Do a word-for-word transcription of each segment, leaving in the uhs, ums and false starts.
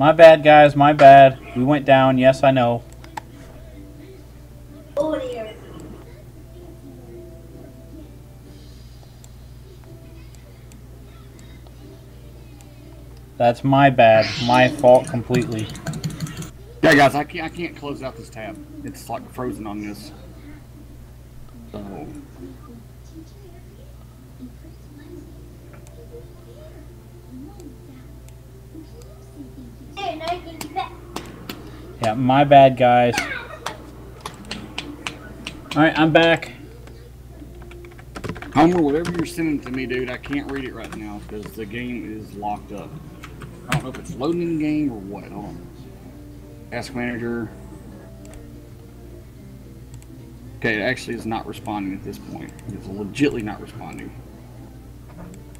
My bad, guys. My bad. We went down. Yes, I know. Oh, dear. That's my bad. My fault completely. Yeah, guys, I can't, I can't close out this tab. It's like frozen on this. So... Yeah, my bad, guys. Alright, I'm back. Homer, whatever you're sending to me, dude, I can't read it right now because the game is locked up. I don't know if it's loading in the game or what. Hold on. Task manager. Okay, it actually is not responding at this point. It's legitly not responding.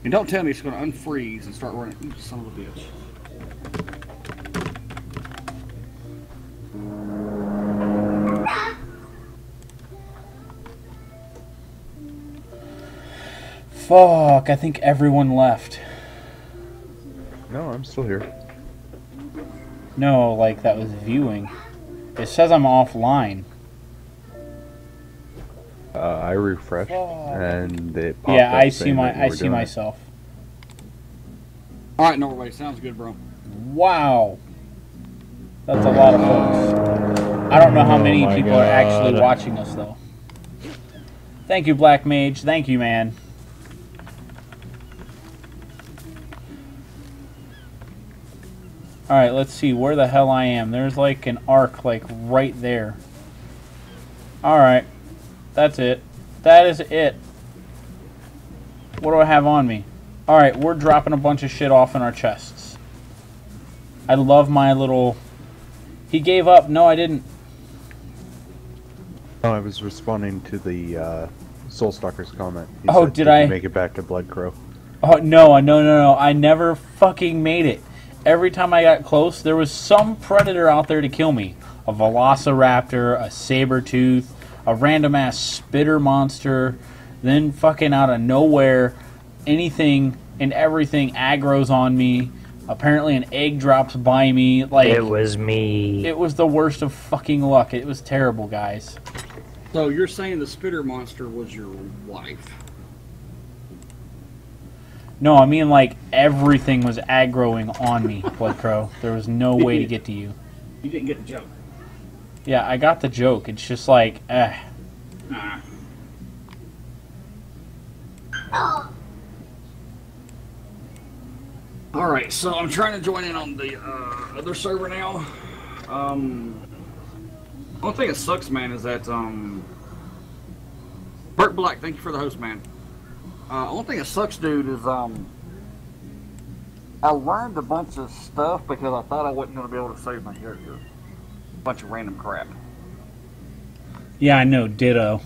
And don't tell me it's going to unfreeze and start running. Oops, son of a bitch. Fuck, I think everyone left. No, I'm still here. No, like, that was viewing. It says I'm offline. Uh, I refreshed, oh. and it popped Yeah, up I see my, I see myself. Alright, Norway, sounds good, bro. Wow. That's a lot of folks. I don't know how many oh people God. are actually watching us, though. Thank you, Black Mage. Thank you, man. Alright, let's see where the hell I am. There's like an arc like right there. Alright. That's it. That is it. What do I have on me? Alright, we're dropping a bunch of shit off in our chests. I love my little... He gave up. No, I didn't. No, I was responding to the uh, Soulstalker's comment. He oh, said, did, did I... make it back to Bloodcrow? Oh, no, no, no, no. I never fucking made it. Every time I got close, there was some predator out there to kill me. A velociraptor, a sabertooth, a random-ass spitter monster, then fucking out of nowhere, anything and everything aggros on me. Apparently an egg drops by me. Like it was me. It was the worst of fucking luck. It was terrible, guys. So you're saying the spitter monster was your wife? No, I mean, like, everything was aggroing on me, Bloodcrow. There was no way to get to you. You didn't get the joke. Yeah, I got the joke. It's just like, eh. Nah. Alright, so I'm trying to join in on the uh, other server now. Um, one thing that sucks, man, is that, um... Bert Black, thank you for the host, man. Uh, one thing that sucks, dude, is um, I learned a bunch of stuff because I thought I wasn't going to be able to save my character. A bunch of random crap. Yeah, I know, ditto.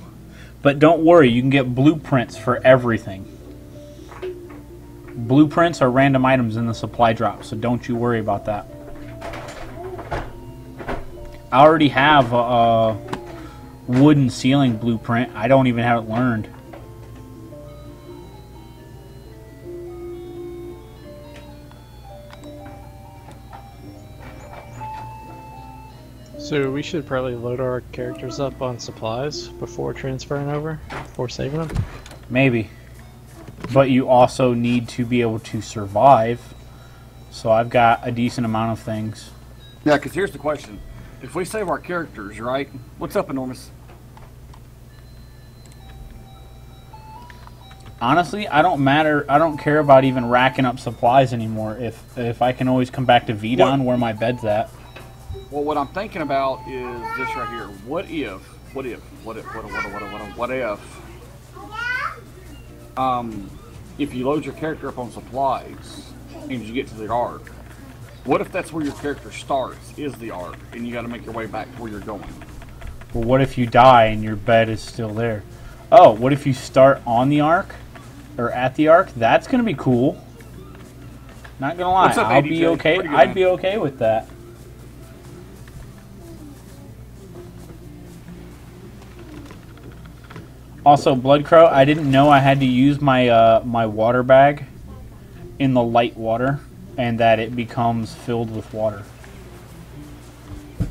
But don't worry, you can get blueprints for everything. Blueprints are random items in the supply drop, so don't you worry about that. I already have a, a wooden ceiling blueprint. I don't even have it learned. So we should probably load our characters up on supplies before transferring over, before saving them? Maybe. But you also need to be able to survive, so I've got a decent amount of things. Yeah, because here's the question. If we save our characters, right? What's up, Enormous? Honestly, I don't matter. I don't care about even racking up supplies anymore if, if I can always come back to Vedon where my bed's at. Well, what I'm thinking about is this right here. What if, what if, what if, what if, what if, what if, what if, what if, um, if you load your character up on supplies and you get to the arc, what if that's where your character starts, is the arc, and you got to make your way back to where you're going? Well, what if you die and your bed is still there? Oh, what if you start on the arc or at the arc? That's going to be cool. Not going to lie. What's up, I'll A D J? Be okay. Pretty good, I'd man. Be okay with that. Also, Bloodcrow, I didn't know I had to use my uh, my water bag in the light water. and that it becomes filled with water.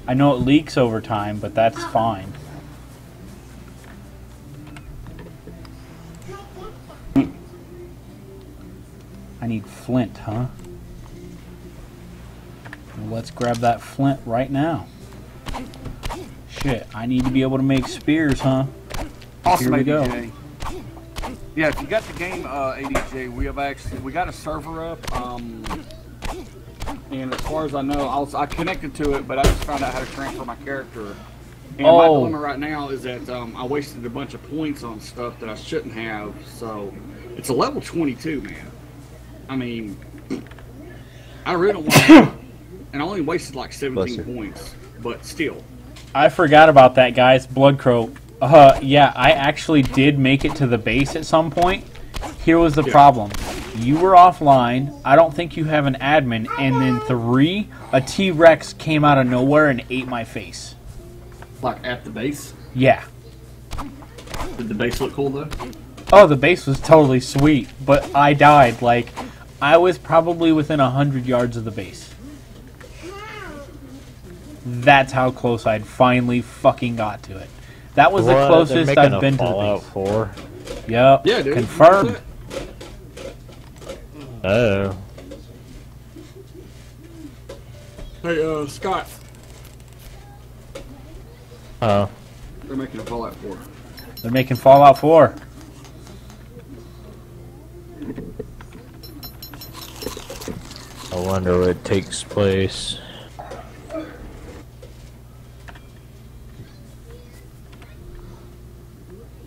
I know it leaks over time, but that's fine. I need flint, huh? Let's grab that flint right now. Shit, I need to be able to make spears, huh? Awesome, A D J. Yeah, if you got the game, uh, A D J, we have actually we got a server up. Um, and as far as I know, I, was, I connected to it, but I just found out how to transfer my character. And oh. my dilemma right now is that um, I wasted a bunch of points on stuff that I shouldn't have. So it's a level twenty-two, man. I mean, I really don't want to, and I only wasted like seventeen points, but still. I forgot about that, guys. Blood Crow. Uh, yeah, I actually did make it to the base at some point. Here was the yeah. problem. You were offline. I don't think you have an admin. And then three, a T-Rex came out of nowhere and ate my face. Like at the base? Yeah. Did the base look cool, though? Oh, the base was totally sweet. But I died. Like, I was probably within one hundred yards of the base. That's how close I'd finally fucking got to it. That was what, the closest I've been to the base. Fallout four. Yep. Yeah, dude, confirmed. Oh. Hey, uh, Scott. Oh. Uh, They're making a Fallout four. They're making Fallout four. I wonder what takes place.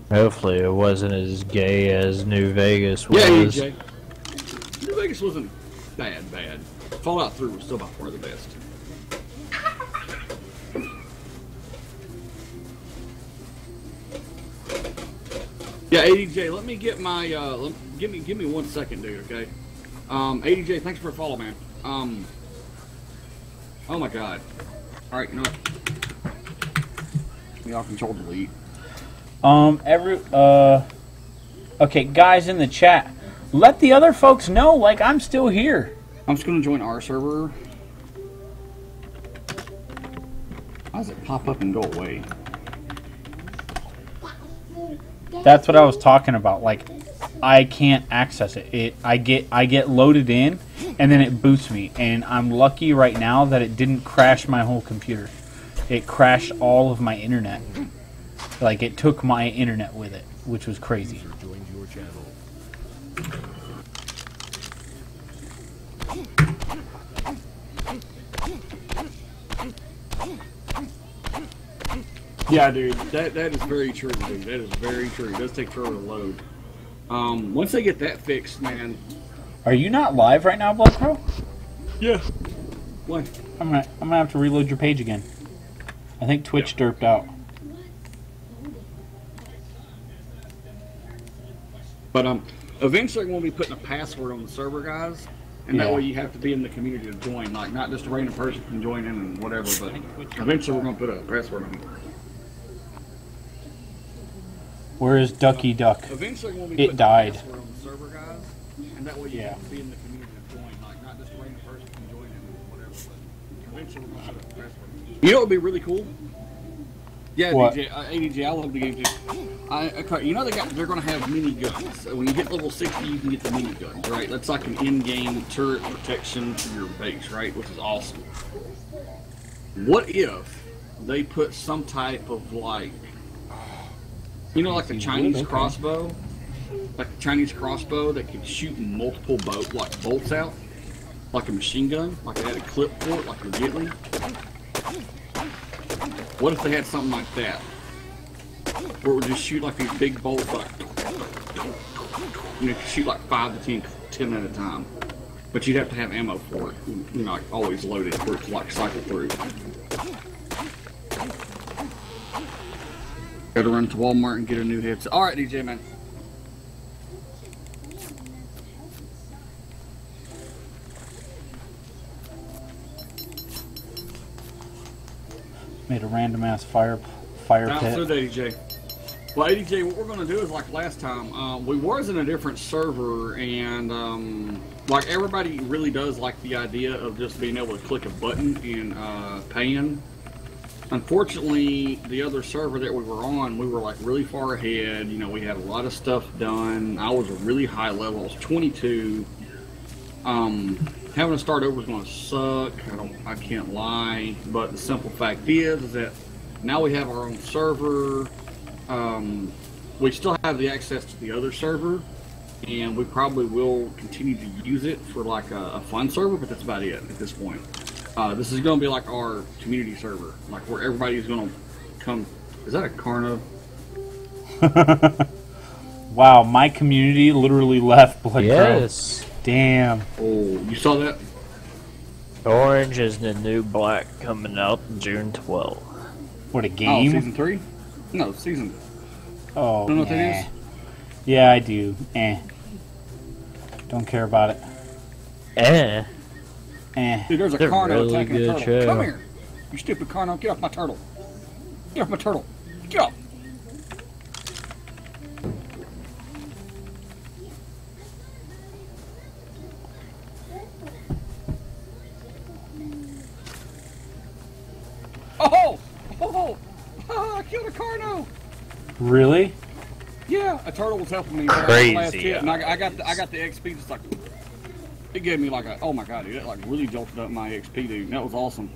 Hopefully it wasn't as gay as New Vegas was. Yeah, Jay. New Vegas wasn't bad, bad. Fallout three was still by far the best. Yeah, A D J, let me get my, uh, let, give me, give me one second, dude, okay? Um, A D J, thanks for a follow, man. Um, oh my god. Alright, you know what? We all control delete. Um, every, uh, okay, guys in the chat, let the other folks know, like, I'm still here. I'm just going to join our server. Why does it pop up and go away? That's what I was talking about. Like, I can't access it. It, I get, I get loaded in, and then it boots me. And I'm lucky right now that it didn't crash my whole computer. It crashed all of my internet. Like, it took my internet with it, which was crazy. Yeah, dude, that, that is very true, dude. That is very true. It does take forever to load. Um, once they get that fixed, man. Are you not live right now, Blood Crow? Yeah. What? I'm gonna, I'm gonna have to reload your page again. I think Twitch yeah. derped out. But um, eventually we'll be putting a password on the server, guys, and yeah. that way you have to be in the community to join. Like, not just a random person can join in and whatever, but eventually we're gonna put a password on it. Where is Ducky Duck? Eventually we'll be it died. A password on the server, guys, and that way you yeah. have to be in the community to join. Like, not just a random person can join in and whatever, but eventually we're gonna put a password on it. You know what would be really cool? Yeah, A D J, uh, A D J, I love the game too. I, okay, you know they got, they're going to have mini guns. So when you get level sixty, you can get the mini guns, right? That's like an in-game turret protection to your base, right? Which is awesome. What if they put some type of, like, you know, like the Chinese crossbow, like the Chinese crossbow that can shoot multiple bolt, like bolts out, like a machine gun, like they had a clip for it, like legitly. What if they had something like that? Where it would just shoot like these big bolts, like, you know, shoot like five to ten, ten at a time. But you'd have to have ammo for it, you know, like always loaded for it to like cycle through. Gotta run to Walmart and get a new headset. Alright, D J, man. Made a random ass fire fire pit. Not so, D J. Lady J, what we're going to do is like last time, uh, we was in a different server, and um, like everybody really does like the idea of just being able to click a button and uh, paying. Unfortunately, the other server that we were on, we were like really far ahead. You know, we had a lot of stuff done. I was a really high level. I was twenty-two. Um, having to start over is going to suck. I don't, I can't lie. But the simple fact is, is that now we have our own server. Um, we still have the access to the other server, and we probably will continue to use it for like a, a fun server, but that's about it at this point. Uh, this is going to be like our community server, like where everybody's going to come. Is that a Karna? Wow, my community literally left Blood Yes. Crow. Damn. Oh, you saw that? Orange is the new black coming out June twelfth. What, a game? Oh, season three? No, season. Oh, I don't know what eh. that is. Yeah, I do. Eh. Don't care about it. Eh. Eh. Dude, there's a Carno really attacking a turtle. Trail. Come here, you stupid Carno! Get off my turtle! Get off my turtle! Get off! Oh! Oh! Oh, I killed a Carno! Really? Yeah, a turtle was helping me. Crazy. Last hit, and I, I got the, I got the X P. Just like it gave me like a oh my god, dude! That like really jolted up my X P, dude. That was awesome.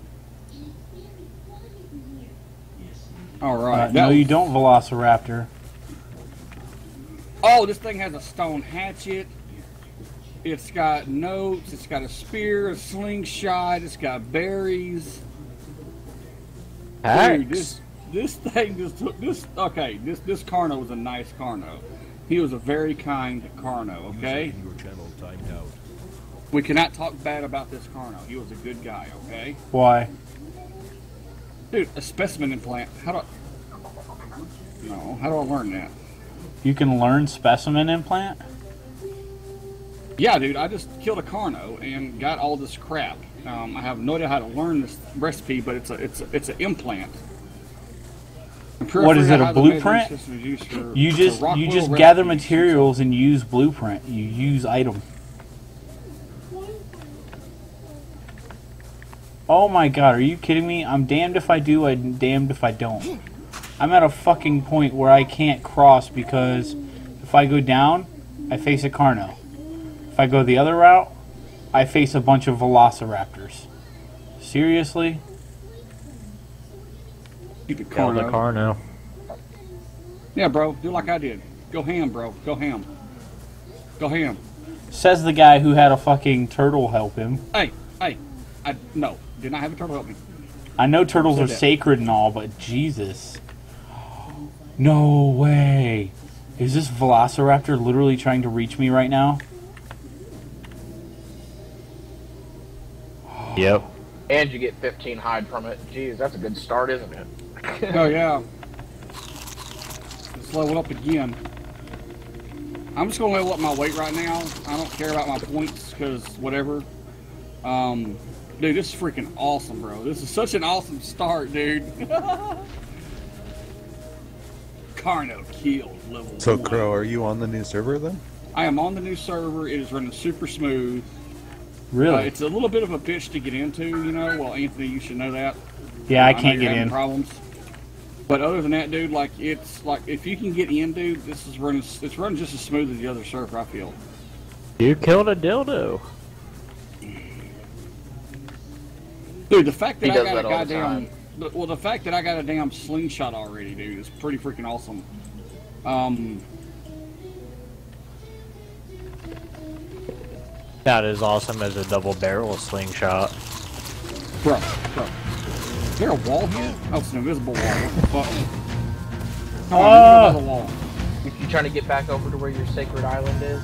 All right. Uh, no, was... you don't, Velociraptor. Oh, this thing has a stone hatchet. It's got notes. It's got a spear, a slingshot. It's got berries. Dude, this this thing just took this. Okay, this this Carno was a nice Carno. He was a very kind Carno. Okay. Your channel timed out. We cannot talk bad about this Carno. He was a good guy. Okay. Why? Dude, a specimen implant. How do? I, no. How do I learn that? You can learn specimen implant. Yeah, dude. I just killed a Carno and got all this crap. Um, I have no idea how to learn this recipe, but it's a it's a, it's an implant. What is it? A blueprint? For, you just you just gather materials and use blueprint. You use item. Oh my god! Are you kidding me? I'm damned if I do. I'm damned if I don't. I'm at a fucking point where I can't cross because if I go down, I face a Carno. If I go the other route, I face a bunch of velociraptors. Seriously? Stupid Carno. The car now. Yeah, bro. Do like I did. Go ham, bro. Go ham. Go ham. Says the guy who had a fucking turtle help him. Hey, hey. I No. Did not have a turtle help me. I know turtles are that. sacred and all, but Jesus. No way. Is this velociraptor literally trying to reach me right now? Yep. And you get fifteen hide from it. Jeez, that's a good start, isn't it? Oh, yeah. Let's level up again. I'm just going to level up my weight right now. I don't care about my points, because whatever. Um, dude, this is freaking awesome, bro. This is such an awesome start, dude. Carno killed level So, one. Crow, are you on the new server, then? I am on the new server. It is running super smooth. Really? Uh, it's a little bit of a bitch to get into, you know. Well, Anthony, you should know that. Yeah, uh, I can't I get in. Problems. But other than that, dude, like it's like if you can get in, dude, this is running. It's running just as smooth as the other server, I feel. You killed a dildo. Dude, the fact that he I got that a goddamn the well, the fact that I got a damn slingshot already, dude, is pretty freaking awesome. Um. Not as awesome as a double barrel slingshot. Bro, bro. Is there a wall here? Oh, it's an invisible wall. What the fuck? Oh, uh, there's another wall. You trying to get back over to where your sacred island is?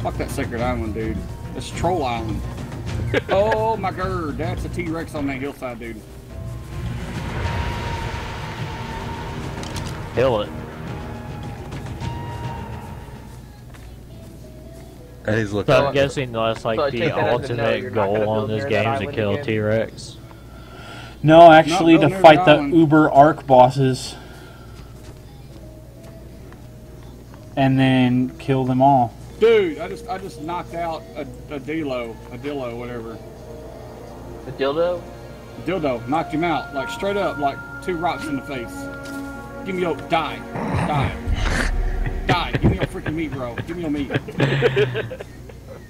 Fuck that sacred island, dude. It's Troll Island. Oh my god, that's a T-Rex on that hillside, dude. Kill it. So I'm guessing that's like so the alternate goal on this game is to kill T-Rex. No, actually no, to fight the, the uber ARK bosses. and then kill them all. Dude, I just I just knocked out a, a D-Lo, a dillo, whatever. A dildo? A dildo, knocked him out, like straight up, like two rocks in the face. Give me your, die, die, die, give me your freaking meat, bro, give me your meat.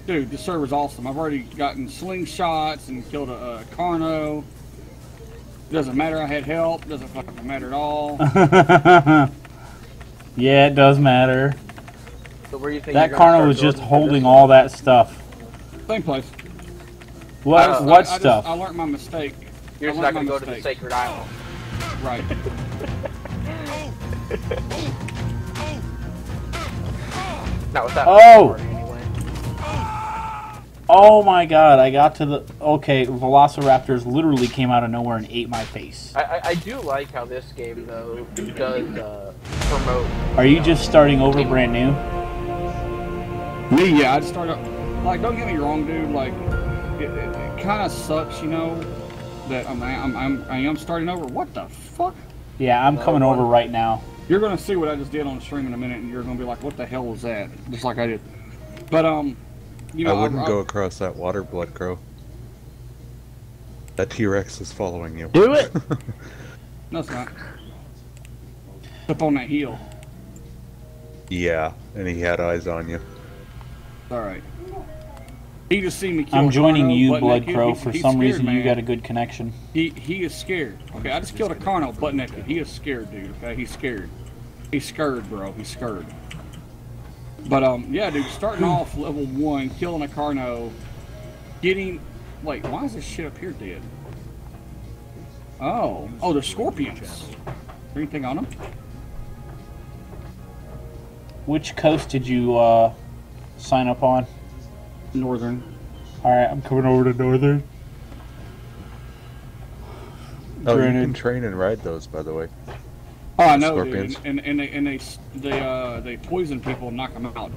Dude, this server's awesome. I've already gotten slingshots and killed a, a Carno. Doesn't matter, I had help, doesn't fucking matter at all. Yeah, it does matter. So where do you think that Carno was just holding all that stuff? Same place. What, uh, what I, stuff? I, just, I learned my mistake. You're just not going to go mistake. to the Sacred Island. Right. Not without oh! Anyway. Oh my god, I got to the... Okay, Velociraptors literally came out of nowhere and ate my face. I, I, I do like how this game, though, does uh, promote... Are you just starting over brand new? Me, yeah, I'd start up... Like, don't get me wrong, dude, like... It, it, it kind of sucks, you know, that I'm, I'm, I'm, I am starting over. What the fuck? Yeah, I'm coming over right now. You're going to see what I just did on the stream in a minute, and you're going to be like, what the hell was that? Just like I did. But, um, you know... I wouldn't I, go I, across that water, Blood Crow. That T-Rex is following you. Do it! No, it's not. Up on that heel. Yeah, and he had eyes on you. All right. He just seen me kill I'm joining Carno, you, Blood Crow. He, for some scared, reason, man. You got a good connection. He he is scared. Okay, I just killed a Carno butt naked. He is scared, dude. Okay, he's scared. He's scared, bro. He's scared. But um, yeah, dude. Starting off level one, killing a Carno, getting. Wait, why is this shit up here dead? Oh, oh, they're scorpions. Is there anything on them? Which coast did you uh, sign up on? Northern. Alright, I'm coming over to Northern. Oh, Drained. You can train and ride those, by the way. Oh, I know, scorpions. Dude. And, and, and, they, and they, they, uh, they poison people and knock them out.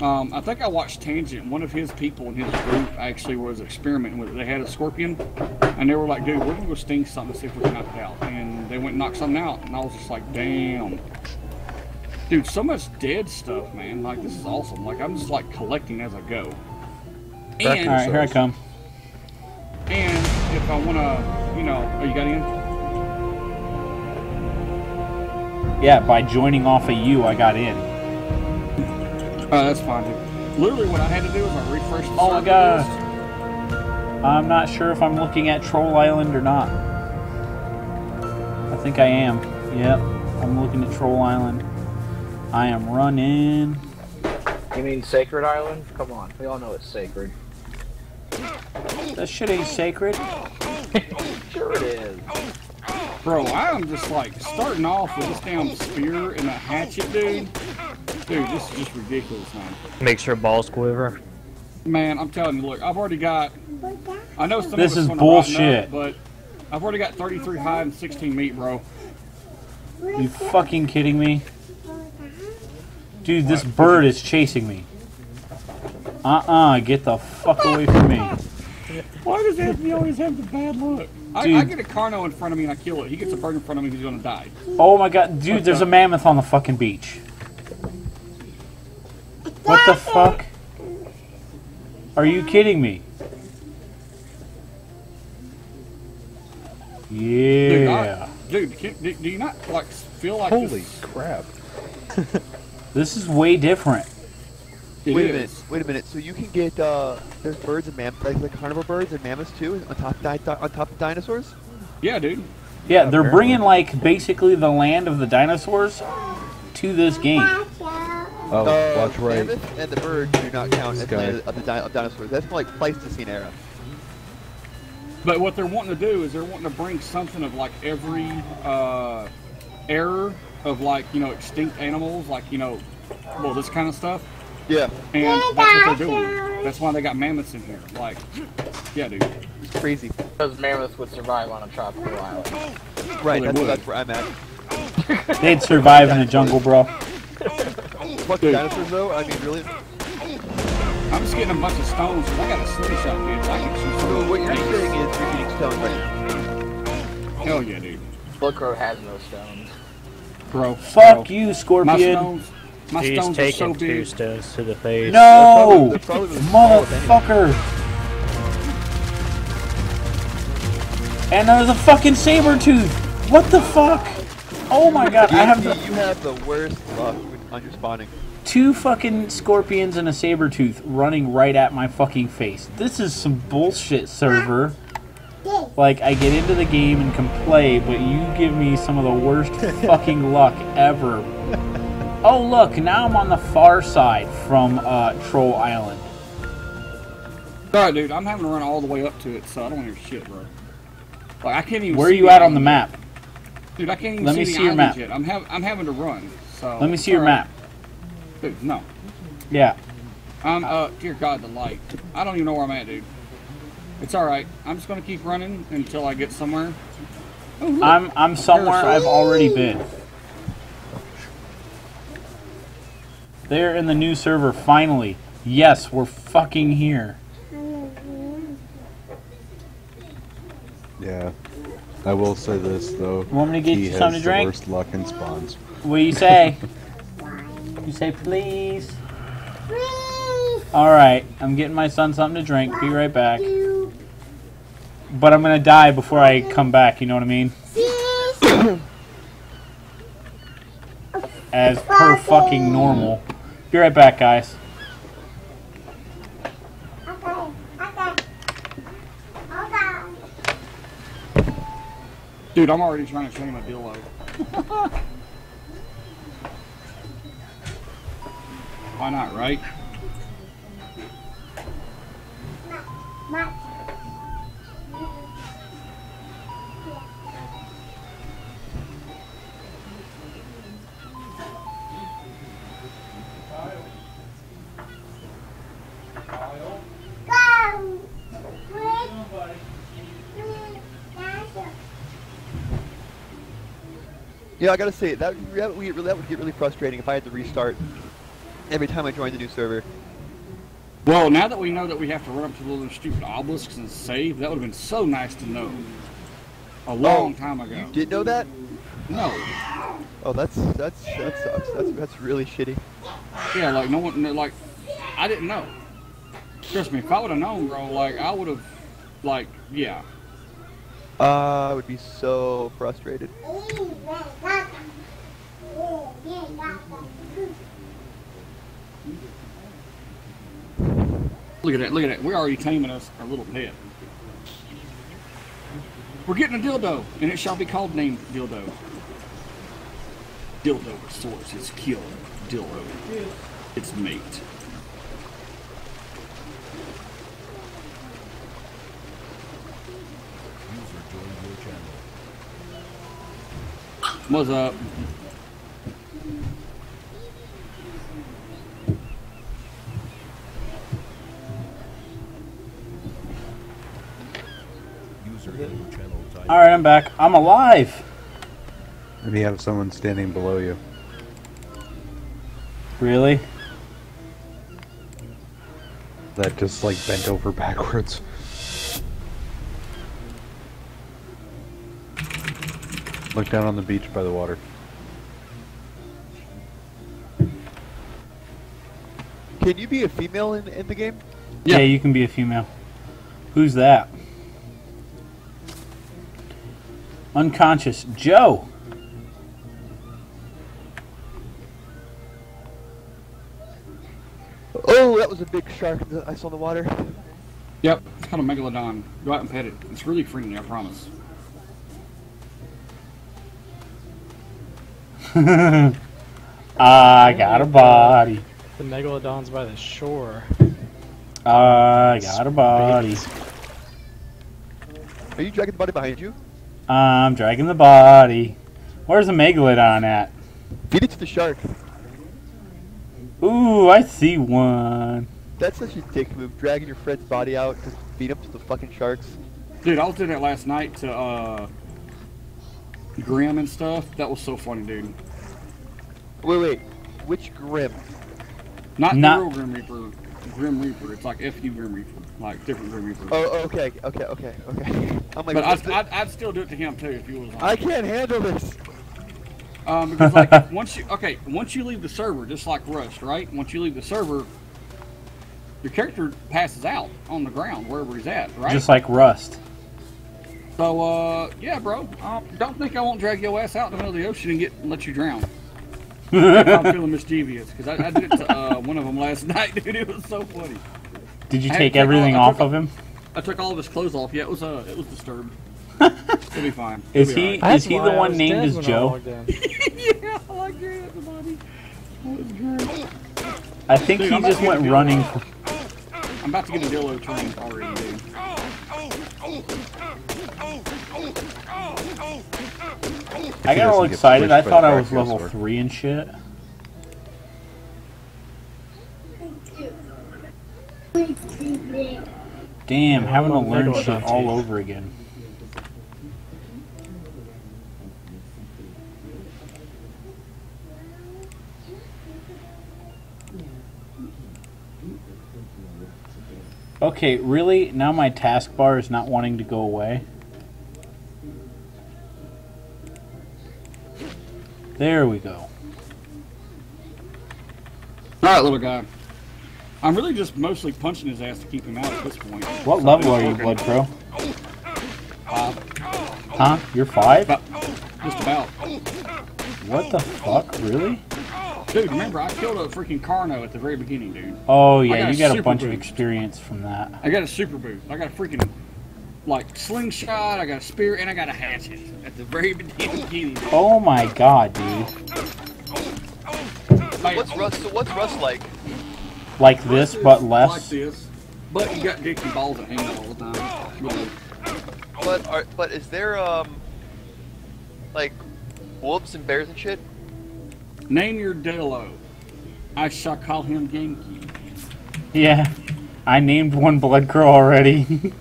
Um, I think I watched Tangent. One of his people in his group actually was experimenting with it. They had a scorpion, and they were like, dude, we're going to go sting something and see if we can knock it out. And they went and knocked something out, and I was just like, damn. Dude, so much dead stuff, man. Like, this is awesome. Like, I'm just, like, collecting as I go. And, all right, here I come. And if I want to, you know, oh, you got in? Yeah, by joining off of you, I got in. Oh, uh, that's fine, dude. Literally what I had to do was I refreshed the Oh, my God. I'm not sure if I'm looking at Troll Island or not. I think I am. Yep, I'm looking at Troll Island. I am running... You mean Sacred Island? Come on, we all know it's sacred. That shit ain't sacred. Sure it is. Bro, I am just like starting off with this damn spear and a hatchet, dude. Dude, this is just ridiculous, man. Make sure balls quiver. Man, I'm telling you, look, I've already got... I know some this of us is bullshit. Up, but I've already got thirty-three hide and sixteen meat, bro. You fucking kidding me? Dude, this bird is chasing me. Uh-uh, get the fuck away from me. Why does Anthony always have the bad luck? I, I get a Carno in front of me and I kill it. He gets a bird in front of me, he's gonna die. Oh my god, dude, What's there's up? a mammoth on the fucking beach. What the fuck? Are you kidding me? Yeah. Dude, I, dude do, do you not like feel like Holy this? crap. This is way different. It wait is. a minute, wait a minute. So you can get, uh, there's birds and mammoths, like, like carnivore birds and mammoths too, on top of, di on top of dinosaurs? Yeah, dude. Yeah, yeah they're apparently. bringing, like, basically the land of the dinosaurs to this game. Oh, uh, watch right. The mammoths and the birds do not count as land of the di of dinosaurs. That's more like Pleistocene era. But what they're wanting to do is they're wanting to bring something of, like, every, uh, error. Of like, you know, extinct animals, like, you know, well, this kind of stuff. Yeah. And that's what they're doing. That's why they got mammoths in here. Like, yeah, dude. It's crazy. Because mammoths would survive on a tropical island. Right, well, that's, that's where I'm at. They'd survive in the jungle, bro. Fuck the dinosaurs, though? I mean, really? I'm just getting a bunch of stones, because I got a slingshot, dude. I can shoot stones. What you're saying is you're getting stones right now. Hell yeah, dude. Blood Crow has no stones. Bro, Fuck bro. you, Scorpion. My stones, My He's stones taking are so two big. stones to the face. No! They're probably, they're probably motherfucker! Anyway. And there's a fucking saber tooth! What the fuck? Oh my god, I have the- You have the worst luck on your spawning. Two fucking scorpions and a saber tooth running right at my fucking face. This is some bullshit server. Like, I get into the game and can play, but you give me some of the worst fucking luck ever. Oh, look, now I'm on the far side from uh, Troll Island. Sorry, dude, I'm having to run all the way up to it, so I don't hear shit, bro. Like, I can't even Where see are you at on the map? Dude, I can't even Let see, me see your map. Yet. I'm, ha I'm having to run, so... Let me see Sorry. your map. Dude, no. Yeah. I'm, uh, dear God, the light. I don't even know where I'm at, dude. It's alright. I'm just gonna keep running until I get somewhere. Oh, look. I'm, I'm somewhere I've already been. They're in the new server, finally. Yes, we're fucking here. Yeah. I will say this, though. Want me to get he you something to drink? Worst luck in spawns. What do you say? You say, please? Please! Alright, I'm getting my son something to drink. Be right back. But I'm gonna die before I come back, you know what I mean? Please! As per fucking normal. Be right back, guys. Okay, okay. Okay. Dude, I'm already trying to train my billow. Why not, right? Not, not. Yeah, I gotta say that that would, that would get really frustrating if I had to restart every time I joined the new server. Well, now that we know that we have to run up to those stupid obelisks and save, that would have been so nice to know a long oh, time ago. You did know that? No. Oh, that's that's that sucks. That's that's really shitty. Yeah, like no one, like I didn't know. Trust me, if I would have known, bro, like I would have, like yeah. Uh, I would be so frustrated. Look at that, look at that. We're already taming us our little pet. We're getting a dildo, and it shall be called named Dildo. Dildo restores his kill. Dildo. It's mate. What's up? Alright, I'm back. I'm alive! And you have someone standing below you. Really? That just like bent over backwards. Look down on the beach by the water. Can you be a female in, in the game? Yeah. Yeah, you can be a female. Who's that? Unconscious. Joe! Oh, that was a big shark that I saw in the water. Yep, it's called a megalodon. Go out and pet it. It's really friendly, I promise. I got a body. The megalodon's by the shore. I got a body. Are you dragging the body behind you? I'm dragging the body. Where's the megalodon at? Feed it to the shark. Ooh, I see one. That's such a dick move, dragging your friend's body out to feed him to the fucking sharks. Dude, I was doing that last night to, uh... Grim and stuff. That was so funny, dude. Wait, wait. Which Grim? Not, Not the real Grim Reaper. Grim Reaper. It's like F U Grim Reaper. Like, different Grim Reaper. Oh, okay, okay, okay, okay. I'm like, but I'd, I'd, I'd still do it to him, too, if you was on. I can't handle this. Um, because like once you okay, once you leave the server, just like Rust, right? Once you leave the server, your character passes out on the ground wherever he's at, right? Just like Rust. So uh, yeah, bro. I don't think I won't drag your ass out in the middle of the ocean and get and let you drown. I'm feeling mischievous because I, I did it to uh, one of them last night, dude. It was so funny. Did you take everything off of him? I took all of his clothes off. Yeah, it was uh, it was disturbed. It'll be fine. It'll is be he right. is he the one named as Joe? Yeah, I agree with the body. I think dude, he I'm just went running. For... I'm about to get a dildo train already, dude. I got all excited. I thought I was level three and shit. Damn, having to learn shit all over again. Okay, really? Now my taskbar is not wanting to go away? There we go. Alright, little guy. I'm really just mostly punching his ass to keep him out at this point. What so level are you, Blood Pro? Five. Huh? You're five? About, just about. What the fuck? Really? Dude, remember, I killed a freaking Carno at the very beginning, dude. Oh, yeah, got you a got a bunch boot. of experience from that. I got a super boot. I got a freaking, like, slingshot, I got a spear, and I got a hatchet at the very beginning. Dude. Oh, my God, dude. What's Rust, so what's Rust like? Like this, but less? Like this, but you got dicky balls that hang out all the time. Really. But, are, but is there, um, like, wolves and bears and shit? Name your Delo. I shall call him Genki. Yeah, I named one Blood Crow already.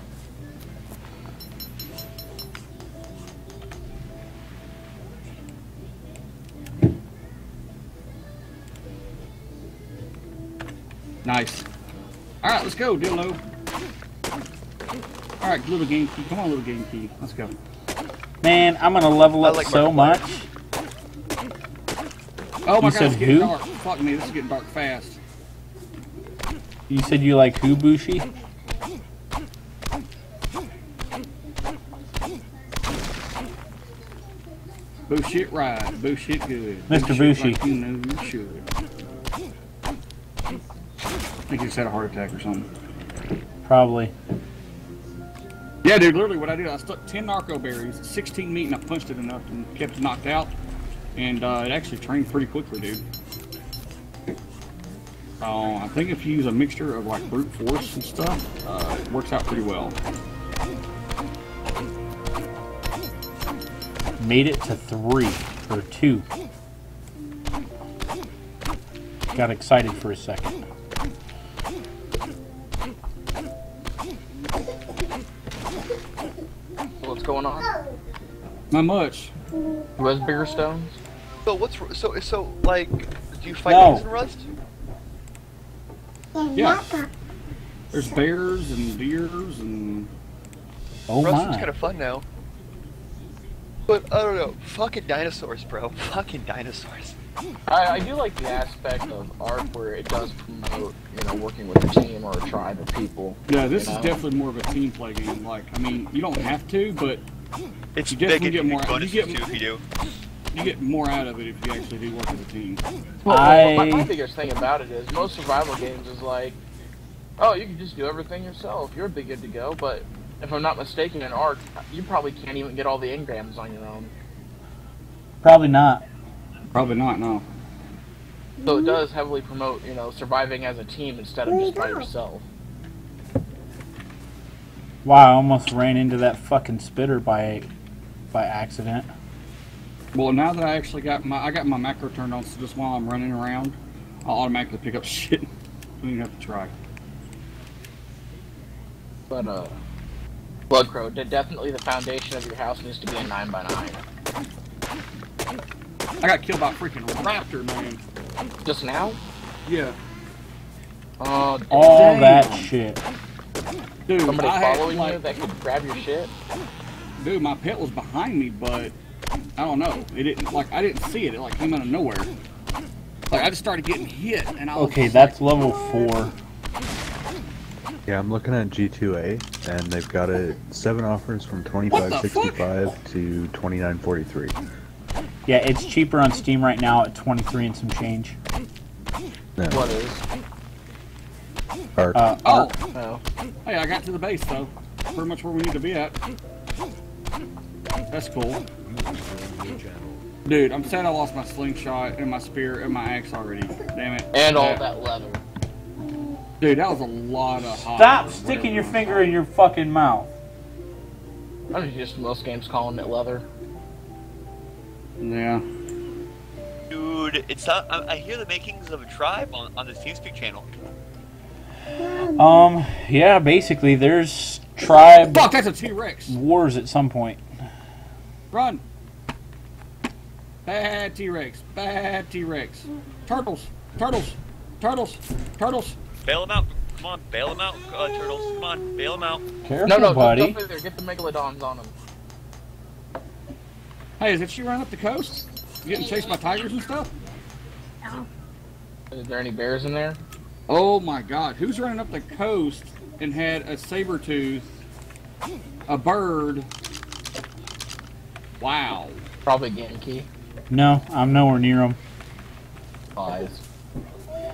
Nice. Alright, let's go, Delo. Alright, little Genki. Come on, little Genki. Let's go. Man, I'm gonna level up like so much. Oh my you God, said it's getting who? dark. Fuck me, this is getting dark fast. You said you like who, Bushi? Bushi it right, Bushi it good. Mister Bushi. Like you know you should. I think he just had a heart attack or something. Probably. Yeah, dude, literally what I did, I stuck ten narco berries, sixteen meat, and I punched it enough and kept it knocked out. And uh, it actually trained pretty quickly, dude. Uh, I think if you use a mixture of like brute force and stuff, uh, it works out pretty well. Made it to three or two. Got excited for a second. What's going on? Not much. Who has bigger stones? So what's so so like? Do you fight no. things in Rust? Yeah. There's bears and deers and. Oh Rust my. is kind of fun now. But I don't know. Fucking dinosaurs, bro. Fucking dinosaurs. I, I do like the aspect of ARK where it does promote, you know, working with a team or a tribe of people. Yeah, this is know? definitely more of a team play game. Like, I mean, you don't have to, but. It's you definitely get more out of it. You get more out of it if you actually do work as a team. Well, I... my, my biggest thing about it is most survival games is like, oh, you can just do everything yourself. You're be good to go. But if I'm not mistaken, in ARK, you probably can't even get all the engrams on your own. Probably not. Probably not. No. So it does heavily promote, you know, surviving as a team instead of just by yourself. Wow, I almost ran into that fucking spitter by by accident. Well, now that I actually got my I got my macro turned on, so just while I'm running around, I'll automatically pick up shit. I don't even have to try. But uh Blood Crow, definitely the foundation of your house needs to be a nine by nine. I got killed by a freaking raptor, man. Just now? Yeah. Oh, all that shit. Dude, somebody I following had, like, you that could grab your shit? Dude, my pet was behind me, but I don't know. It didn't, like, I didn't see it. It, like, came out of nowhere. Like, I just started getting hit, and I was Okay, that's like, level four. Yeah, I'm looking at G two A, and they've got it seven offers from twenty-five sixty-five to twenty-nine forty-three. Yeah, it's cheaper on Steam right now at twenty-three and some change. No. What is? Ark. Uh, oh. oh. Hey, I got to the base, though. Pretty much where we need to be at. That's cool. Dude, I'm sad I lost my slingshot and my spear and my axe already. Damn it. And all yeah. that leather. Dude, that was a lot of hot. Stop sticking your finger in your fucking mouth. I was just most games calling it leather. Yeah. Dude, it's not. I, I hear the makings of a tribe on, on the TeamSpeak channel. Um, yeah, basically, there's tribe. Fuck, that's a T-Rex. Wars at some point. Run. Bad T-Rex. Bad T-Rex. Turtles. Turtles. Turtles. Turtles. Bail them out. Come on, bail them out, uh, turtles. Come on, bail them out. Careful, no, no, buddy. Don't, don't there. Get the megalodons on them. Hey, is it she running up the coast? You getting chased by tigers and stuff? Is there any bears in there? Oh my god, who's running up the coast and had a saber tooth, a bird? Wow. Probably Genki. No, I'm nowhere near him. Lies.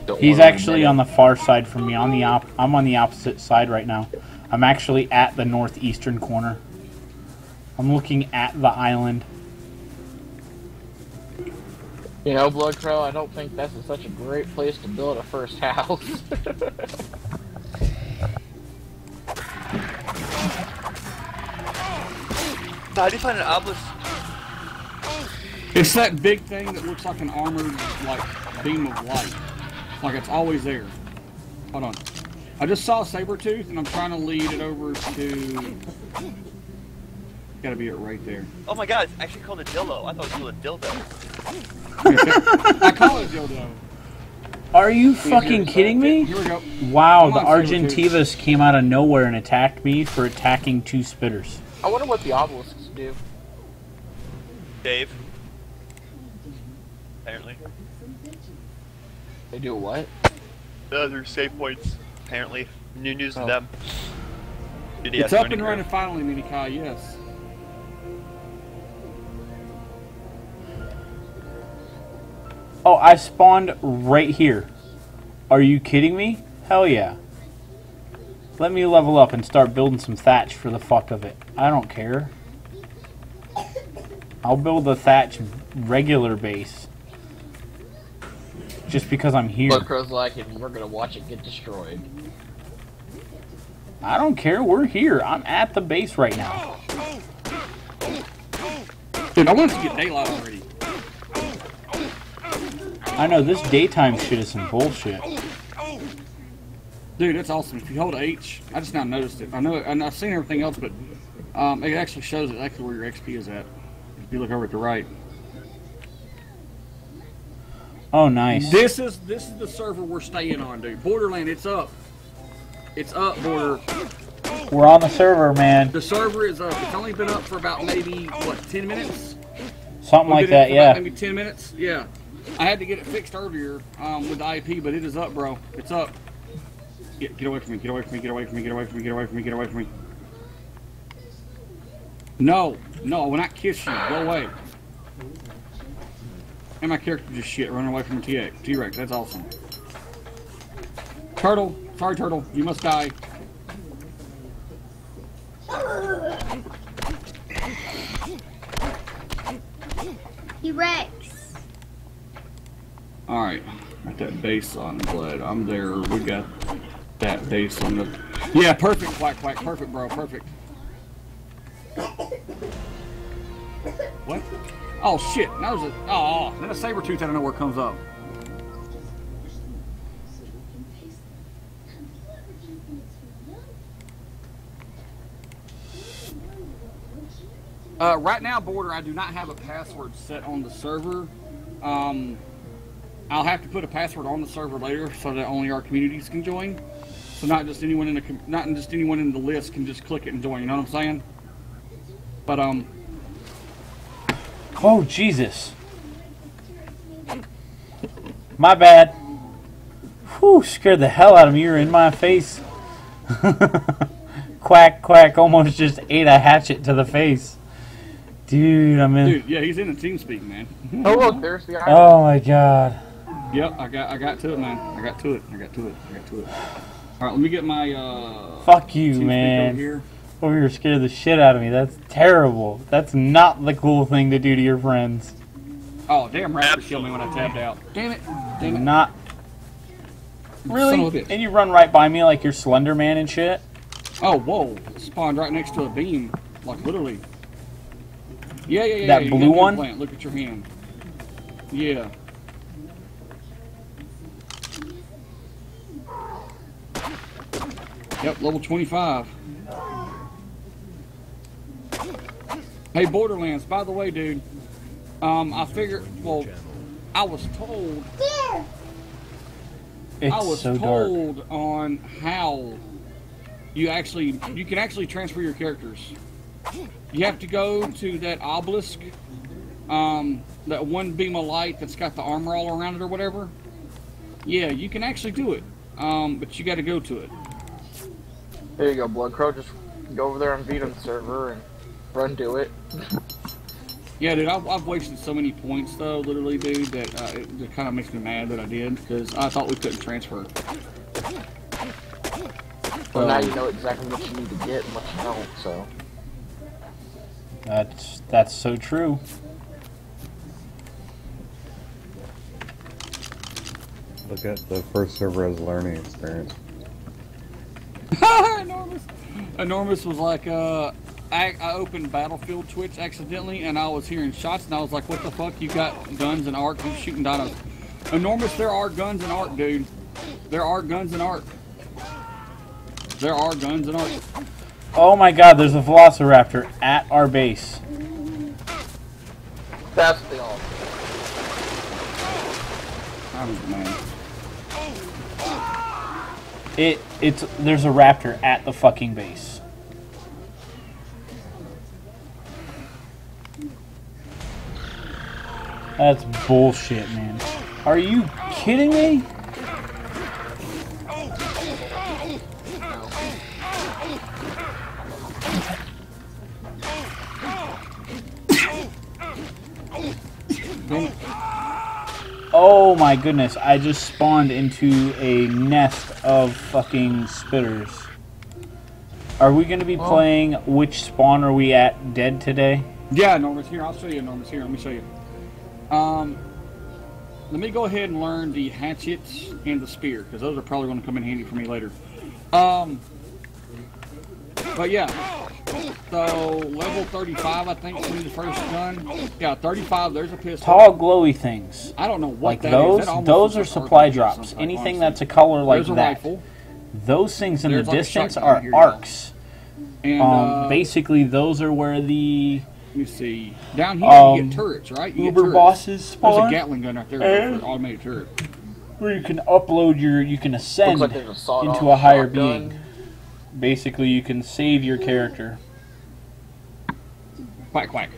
Don't He's actually on the far side from me. On the op I'm on the opposite side right now. I'm actually at the northeastern corner. I'm looking at the island. You know, Blood Crow, I don't think that's such a great place to build a first house. How do you find an obelisk? It's that big thing that looks like an armored, like, beam of light. Like, it's always there. Hold on. I just saw a Sabretooth, and I'm trying to lead it over to... Gotta be it right there. Oh my god, it's actually called a dildo. I thought it was a dildo. I call it a dildo. Are you He's fucking kidding me? Here we go. Wow, the Argentivas came out of nowhere and attacked me for attacking two spitters. I wonder what the obelisks do. Dave. Apparently. They do what? Uh, they're save points, apparently. New news oh. to them. D D S it's up and running finally, Minikai, yes. Oh, I spawned right here. Are you kidding me? Hell yeah. Let me level up and start building some thatch for the fuck of it. I don't care. I'll build the thatch regular base. Just because I'm here. Blood Crow's like it and we're gonna watch it get destroyed. I don't care, we're here. I'm at the base right now. Dude, I wanted to get daylight already. I know, this daytime shit is some bullshit. Dude, that's awesome. If you hold H, I just now noticed it. I know, and I've seen everything else, but um, it actually shows exactly where your X P is at. If you look over at the right. Oh, nice. This is this is the server we're staying on, dude. Borderland, it's up. It's up, Border. We're on the server, man. The server is up. It's only been up for about maybe, what, ten minutes? Something like that, yeah. Maybe ten minutes? Yeah. I had to get it fixed earlier um, with the I P, but it is up, bro. It's up. Get, get away from me, get away from me, get away from me, get away from me, get away from me, get away from me. No, no, I will not kiss you. Go away. And my character just shit, running away from a T-Rex. That's awesome. Turtle, sorry turtle, you must die. T-Rex. Alright, got that base on blood. I'm there. We got that base on the. Yeah, perfect, Quack Quack. Perfect, bro. Perfect. What? Oh, shit. That was a. Oh, that Sabretooth out of nowhere comes up. Uh, right now, Border, I do not have a password set on the server. Um. I'll have to put a password on the server later so that only our communities can join. So not just anyone in the not just anyone in the list can just click it and join. You know what I'm saying? But um, Oh, Jesus. My bad. Whew, scared the hell out of me. You're in my face. Quack, quack. Almost just ate a hatchet to the face. Dude, I'm in. Dude, yeah, he's in the TeamSpeak, man. Oh, look, there's the island. Oh, my God. Yep, I got, I got to it, man. I got to it. I got to it. I got to it. All right, let me get my, uh... Fuck you, man. Over here. Over here scared the shit out of me. That's terrible. That's not the cool thing to do to your friends. Oh, damn rabbit killed me when I tabbed out. Damn it. Damn it. Not... Really? And you run right by me like you're Slender Man and shit? Oh, whoa. It spawned right next to a beam. Like, literally. Yeah, yeah, yeah. That yeah, blue one? Plant. Look at your hand. Yeah. Yep, level twenty-five. Hey, Borderlands, by the way, dude, um, I figured, well, I was told, it's I was so told dark. on how you actually, you can actually transfer your characters. You have to go to that obelisk, um, that one beam of light that's got the armor all around it or whatever. Yeah, you can actually do it, um, but you got to go to it. There you go, Blood Crow, just go over there and beat him server and run to it. Yeah, dude, I've, I've wasted so many points, though, literally, dude, that uh, it, it kind of makes me mad that I did, because I thought we couldn't transfer. Well, um, now you know exactly what you need to get and what you don't, so... That's, that's so true. Look at the first server as a learning experience. Enormous! Enormous was like, uh... I, I opened Battlefield Twitch accidentally, and I was hearing shots, and I was like, what the fuck? You got guns and A R C and shooting dinos. Enormous, there are guns and A R C, dude. There are guns and A R C. There are guns and A R C. Oh my God, there's a Velociraptor at our base. That's the all. I'm mad. It, it's, there's a raptor at the fucking base. That's bullshit, man. Are you kidding me? Oh my goodness, I just spawned into a nest of fucking spitters. Are we going to be oh. playing which spawn are we at dead today? Yeah, Enormous here. I'll show you Enormous here. Let me show you. Um, let me go ahead and learn the hatchets and the spear, because those are probably going to come in handy for me later. Um, but yeah, so level thirty-five, I think, is the first gun. Yeah, thirty-five, there's a pistol. Tall, glowy things. I don't know what like that those, is. That those are supply drops. Anything honestly. that's a color like there's that. A those things in there's the like distance are arcs. And, um, uh, basically, those are where the... You see, down here um, you get turrets, right? You Uber get turrets. bosses spawn. There's a Gatling gun right there, an automated turret. Where you can upload your, you can ascend like a into a higher being. Gun. Basically, you can save your character. Quack quack.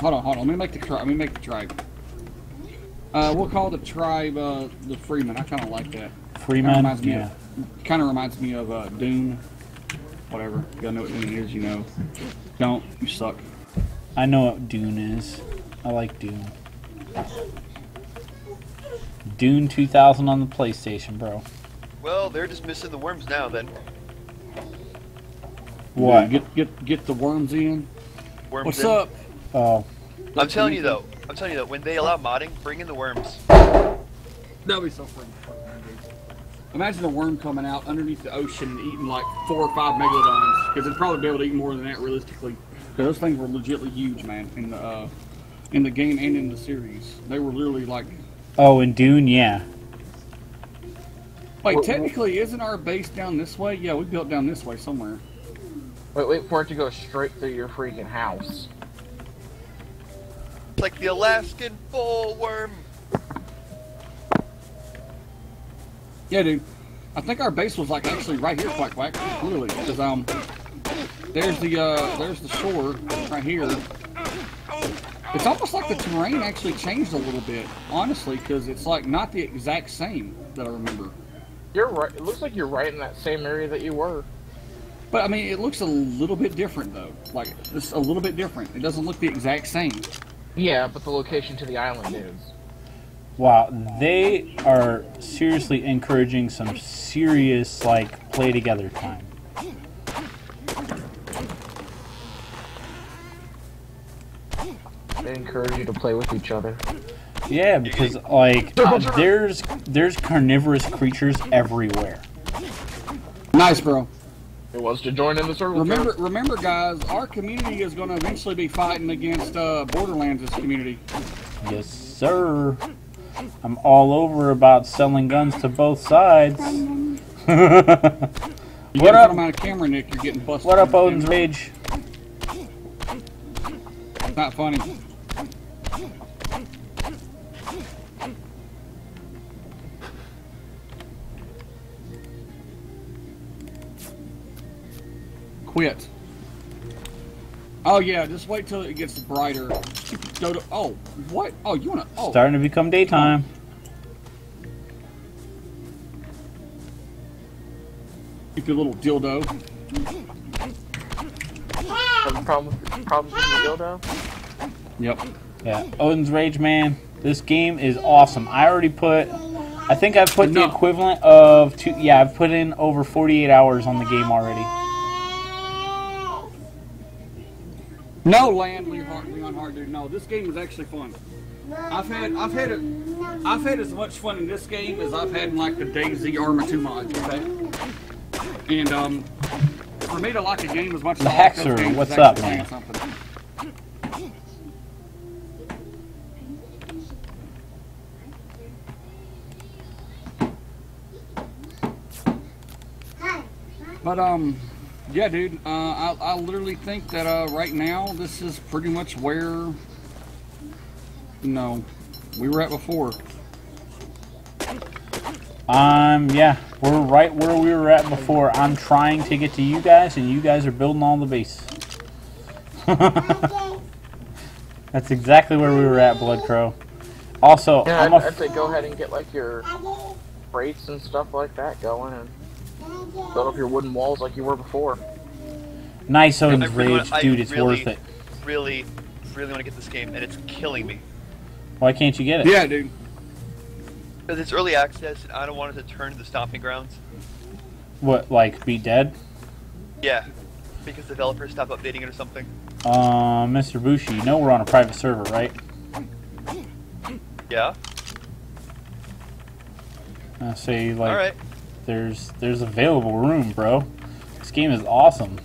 Hold on, hold on. Let me make the tribe. Let me make the tribe. Uh, we'll call the tribe uh, the Freeman. I kind of like that. Freeman. That yeah. Kind of reminds me of uh, Dune. Whatever. You gotta know what Dune is, you know. Don't. You suck. I know what Dune is. I like Dune. Dune two thousand on the PlayStation, bro. Well, they're just missing the worms now, then. What? Get get get the worms in. Worms What's in. up? Oh. I'm telling you though. I'm telling you though. When they allow modding, bring in the worms. That'll be so funny. Imagine a worm coming out underneath the ocean and eating like four or five megalodons. Because they'd probably be able to eat more than that realistically. Because those things were legitimately huge, man, in the uh, in the game and in the series. They were literally like... Oh, in Dune, yeah. Wait, wait technically, wait. isn't our base down this way? Yeah, we built down this way somewhere. Wait, wait for it to go straight through your freaking house. It's like the Alaskan bull worm. Yeah, dude. I think our base was like actually right here, quack quack. Literally, because um, there's the uh, there's the shore right here, It's almost like the terrain actually changed a little bit, honestly, because it's like not the exact same that I remember. You're right. It looks like you're right in that same area that you were. But I mean, it looks a little bit different though. Like it's a little bit different. It doesn't look the exact same. Yeah, but the location to the island is. Wow, they are seriously encouraging some serious like play together time. They encourage you to play with each other. Yeah, because like there's there's carnivorous creatures everywhere. Nice, bro. It was to join in the circle. Remember, camp. remember, guys, our community is going to eventually be fighting against uh, Borderlands' community. Yes, sir. I'm all over about selling guns to both sides. What up, out of camera, Nick? You're getting busted. What up, Odin's Rage? Not funny. Quit. Oh yeah, just wait till it gets brighter. Go to, oh, what? Oh, you wanna? Oh. Starting to become daytime. Keep your little dildo. Problem, problems with the dildo. Yep. Yeah. Odin's Rage, man. This game is awesome. I already put. I think I've put Enough. the equivalent of two. Yeah, I've put in over forty-eight hours on the game already. No, Land, Leon Hart, dude. No, this game is actually fun. I've had, I've had, a, I've had as much fun in this game as I've had in like the DayZ Arma two mod. Okay. And um, for me to like a game as much as I like those games, what's up, man? Something. But um. Yeah, dude, uh, I, I literally think that uh, right now, this is pretty much where, no, we were at before. Um, yeah, we're right where we were at before. I'm trying to get to you guys, and you guys are building all the base. That's exactly where we were at, Blood Crow. Also, yeah, I'm I'd, I'd say go ahead and get, like, your freights and stuff like that going, and build up your wooden walls like you were before. Nice Odin's really Rage, wanna, dude, it's really, worth it. Really, really want to get this game, and it's killing me. Why can't you get it? Yeah, dude. Because it's early access, and I don't want it to turn to the Stomping Grounds. What, like, be dead? Yeah, because developers stop updating it or something. Uh, Mister Bushi, you know we're on a private server, right? Yeah. I say, like... All right. There's there's available room, bro. This game is awesome.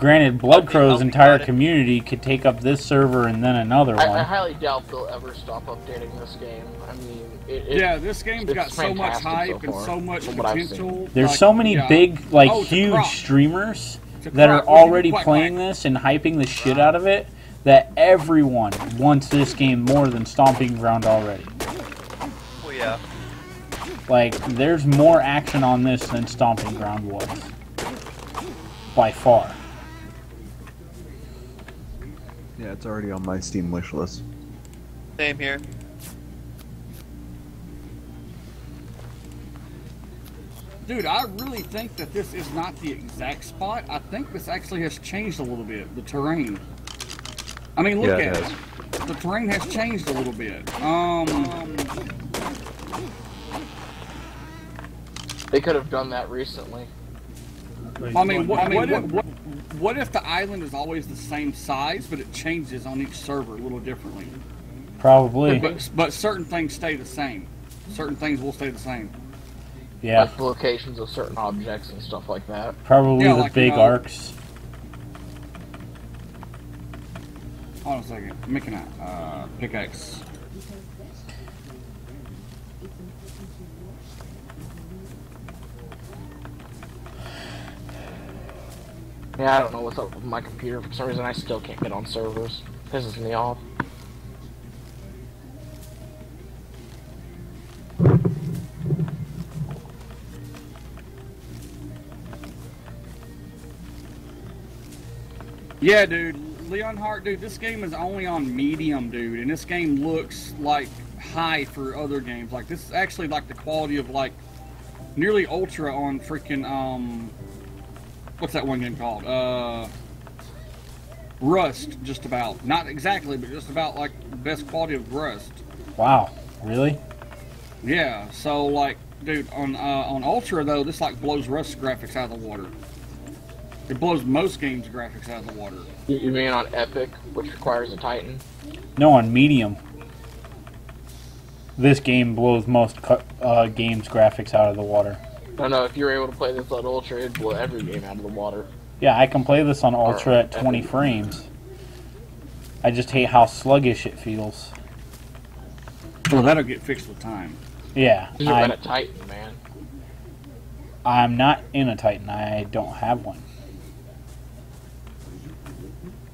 Granted, Blood Crow's entire community could take up this server and then another I, one. I highly doubt they'll ever stop updating this game. I mean, it, it, yeah, this game's got so much hype so and so much potential. There's like, so many yeah. big, like, oh, huge streamers that are already playing this and hyping the shit out of it that everyone wants this game more than Stomping Ground already. Yeah. Like, there's more action on this than Stomping Ground was. By far. Yeah, it's already on my Steam wishlist. Same here. Dude, I really think that this is not the exact spot. I think this actually has changed a little bit, the terrain. I mean, look yeah, it at has. it. The terrain has changed a little bit. Um... um They could have done that recently. I mean, what, I mean, what, if, what, what if the island is always the same size, but it changes on each server a little differently? Probably. But, but certain things stay the same. Certain things will stay the same. Yeah. Like the locations of certain objects and stuff like that. Probably yeah, the like, big you know, arcs. Hold on a second. Making a uh, pickaxe. Yeah, I don't know what's up with my computer. For some reason, I still can't get on servers. This is me off. Yeah, dude. Leon Hart, dude, this game is only on medium, dude, and this game looks like high for other games. Like, this is actually like the quality of like nearly ultra on freaking um what's that one game called? Uh Rust, just about. Not exactly, but just about like the best quality of Rust. Wow. Really? Yeah, so like, dude, on uh on ultra though, this like blows Rust graphics out of the water. It blows most games' graphics out of the water. You mean on Epic, which requires a Titan? No, on medium. This game blows most uh, games' graphics out of the water. No, no, if you were able to play this on ultra, it'd blow every game out of the water. Yeah, I can play this on ultra or at twenty Epic. Frames. I just hate how sluggish it feels. Well, that'll get fixed with time. Yeah. You're in a Titan, man. I'm not in a Titan. I don't have one.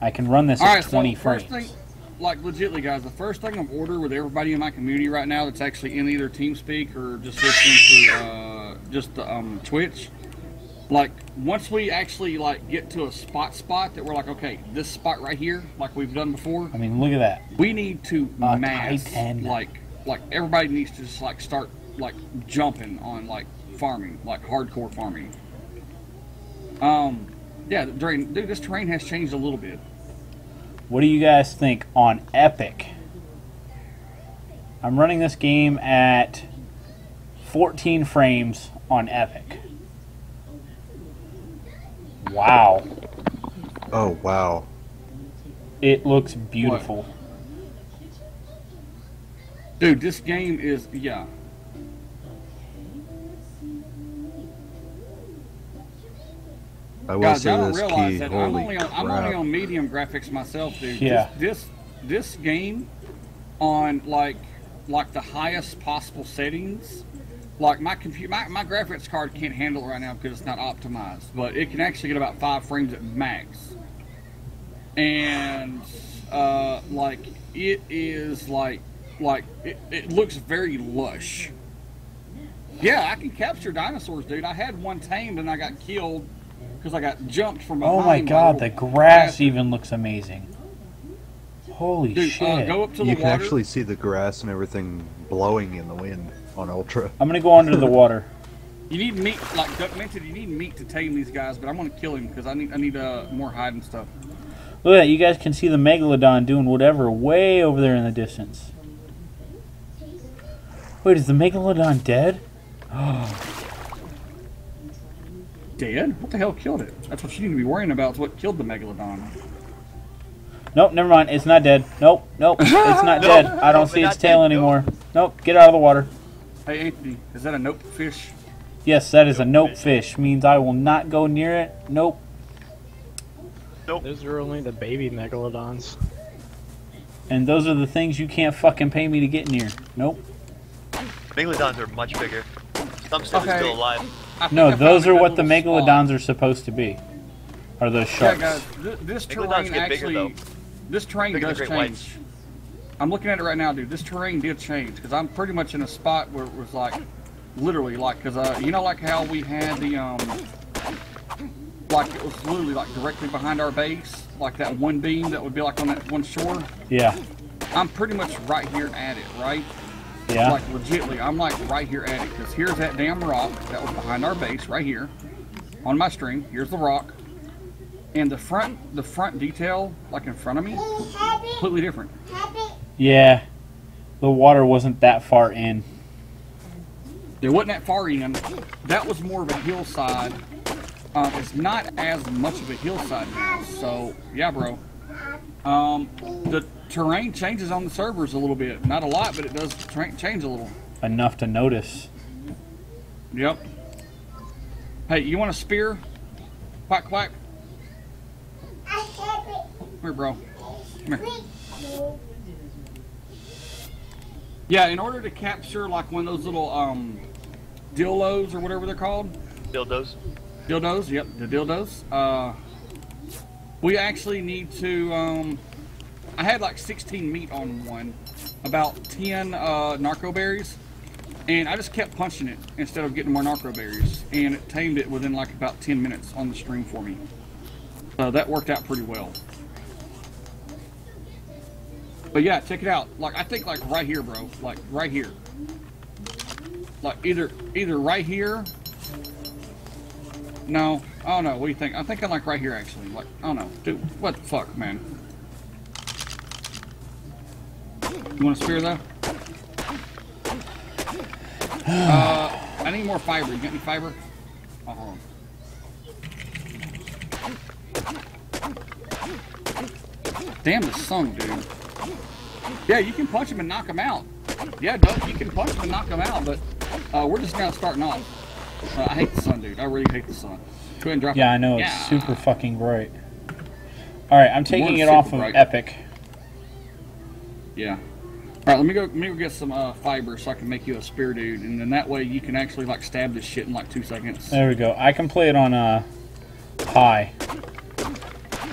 I can run this at twenty frames. All right, so first thing, like, legitly, guys, the first thing I'm order with everybody in my community right now that's actually in either TeamSpeak or just listening to uh, just the, um, Twitch, like, once we actually, like, get to a spot spot that we're like, okay, this spot right here, like we've done before. I mean, look at that. We need to uh, mass, Titan. like, like, everybody needs to just, like, start, like, jumping on, like, farming, like, hardcore farming. Um, yeah, dude, this terrain has changed a little bit. What do you guys think on Epic? I'm running this game at fourteen frames on Epic. Wow. Oh, wow. It looks beautiful. What? Dude, this game is, yeah. I will Guys, say I don't this realize key. that Holy I'm, only on, I'm only on medium graphics myself, dude. Yeah. This, this this game on like like the highest possible settings. Like my computer, my, my graphics card can't handle it right now because it's not optimized, but it can actually get about five frames at max. And uh, like it is like like it, it looks very lush. Yeah, I can capture dinosaurs, dude. I had one tamed and I got killed. Because I got jumped from behind. Oh my god, the grass even looks amazing. Holy Dude, shit. Uh, go up to you the can water. Actually see the grass and everything blowing in the wind on Ultra. I'm going to go under the water. You need meat, like Duck mentioned, you need meat to tame these guys, but I'm going to kill him because I need I need uh, more hide and stuff. Look at that, you guys can see the Megalodon doing whatever way over there in the distance. Wait, is the Megalodon dead? Oh. Dead? What the hell killed it? That's what you need to be worrying about, is what killed the Megalodon. Nope, never mind. It's not dead. Nope, nope. It's not nope. dead. I don't see its tail dead. anymore. Nope. nope, get out of the water. Hey, Anthony, is that a nope fish? Yes, that is nope a nope fish. fish. Means I will not go near it. Nope. Nope. Those are only the baby Megalodons. And those are the things you can't fucking pay me to get near. Nope. Megalodons are much bigger. Some stuff okay. is still alive. No, those are what the Megalodons spawn. are supposed to be. Are those sharks? Yeah, guys, th this Megalodons terrain actually, bigger, this terrain bigger does change. Whites. I'm looking at it right now, dude. This terrain did change because I'm pretty much in a spot where it was like, literally, like, because uh, you know, like how we had the um, like it was literally like directly behind our base, like that one beam that would be like on that one shore. Yeah. I'm pretty much right here at it, right? Yeah. Like, legitly, I'm like right here at it, because here's that damn rock that was behind our base, right here, on my stream. Here's the rock, and the front, the front detail, like in front of me, completely different. Yeah, the water wasn't that far in. It wasn't that far in. That was more of a hillside. Um, it's not as much of a hillside now. So yeah, bro. Um, the terrain changes on the servers a little bit. Not a lot, but it does change a little. Enough to notice. Yep. Hey, you want a spear? Quack, quack. Come here, bro. Come here. Yeah, in order to capture, like, one of those little, um, dildos or whatever they're called. Dildos. Dildos, yep, the dildos. Uh... We actually need to, um, I had like sixteen meat on one, about ten uh, narco berries, and I just kept punching it instead of getting more narco berries, and it tamed it within like about ten minutes on the stream for me. uh, that worked out pretty well. But yeah, check it out. Like, I think like right here, bro. Like right here. Like either either right here. No, I don't know. What do you think? I'm thinking like right here actually. Like, I don't know, dude. What the fuck, man? You want a spear though? uh, I need more fiber. You got any fiber? Oh, hold on. Damn the sun, dude. Yeah, you can punch him and knock him out. Yeah, Doug, you can punch him and knock him out, but uh, we're just now starting off. Uh, I hate the sun, dude. I really hate the sun. Go ahead and drop yeah, it. I know. Yeah. It's super fucking bright. Alright, I'm taking it off of bright. Epic. Yeah. Alright, let me go, let me go get some uh, fiber so I can make you a spear, dude. And then that way you can actually, like, stab this shit in, like, two seconds. There we go. I can play it on, uh, high.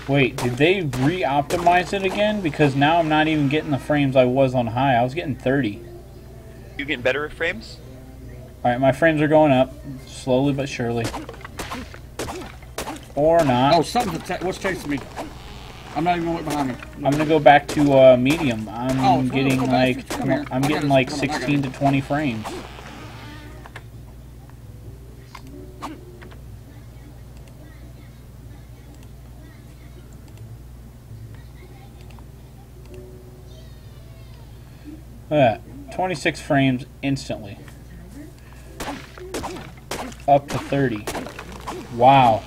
Wait, did they re-optimize it again? Because now I'm not even getting the frames I was on high. I was getting thirty. You getting better at frames? Alright, my frames are going up. Slowly but surely. Or not. Oh, something's atta- what's chasing me? I'm not even going to look behind me. No. I'm going to go back to uh, medium. I'm oh, getting like, I'm getting like sixteen to twenty frames. Look at that. twenty-six frames instantly. Up to thirty. Wow.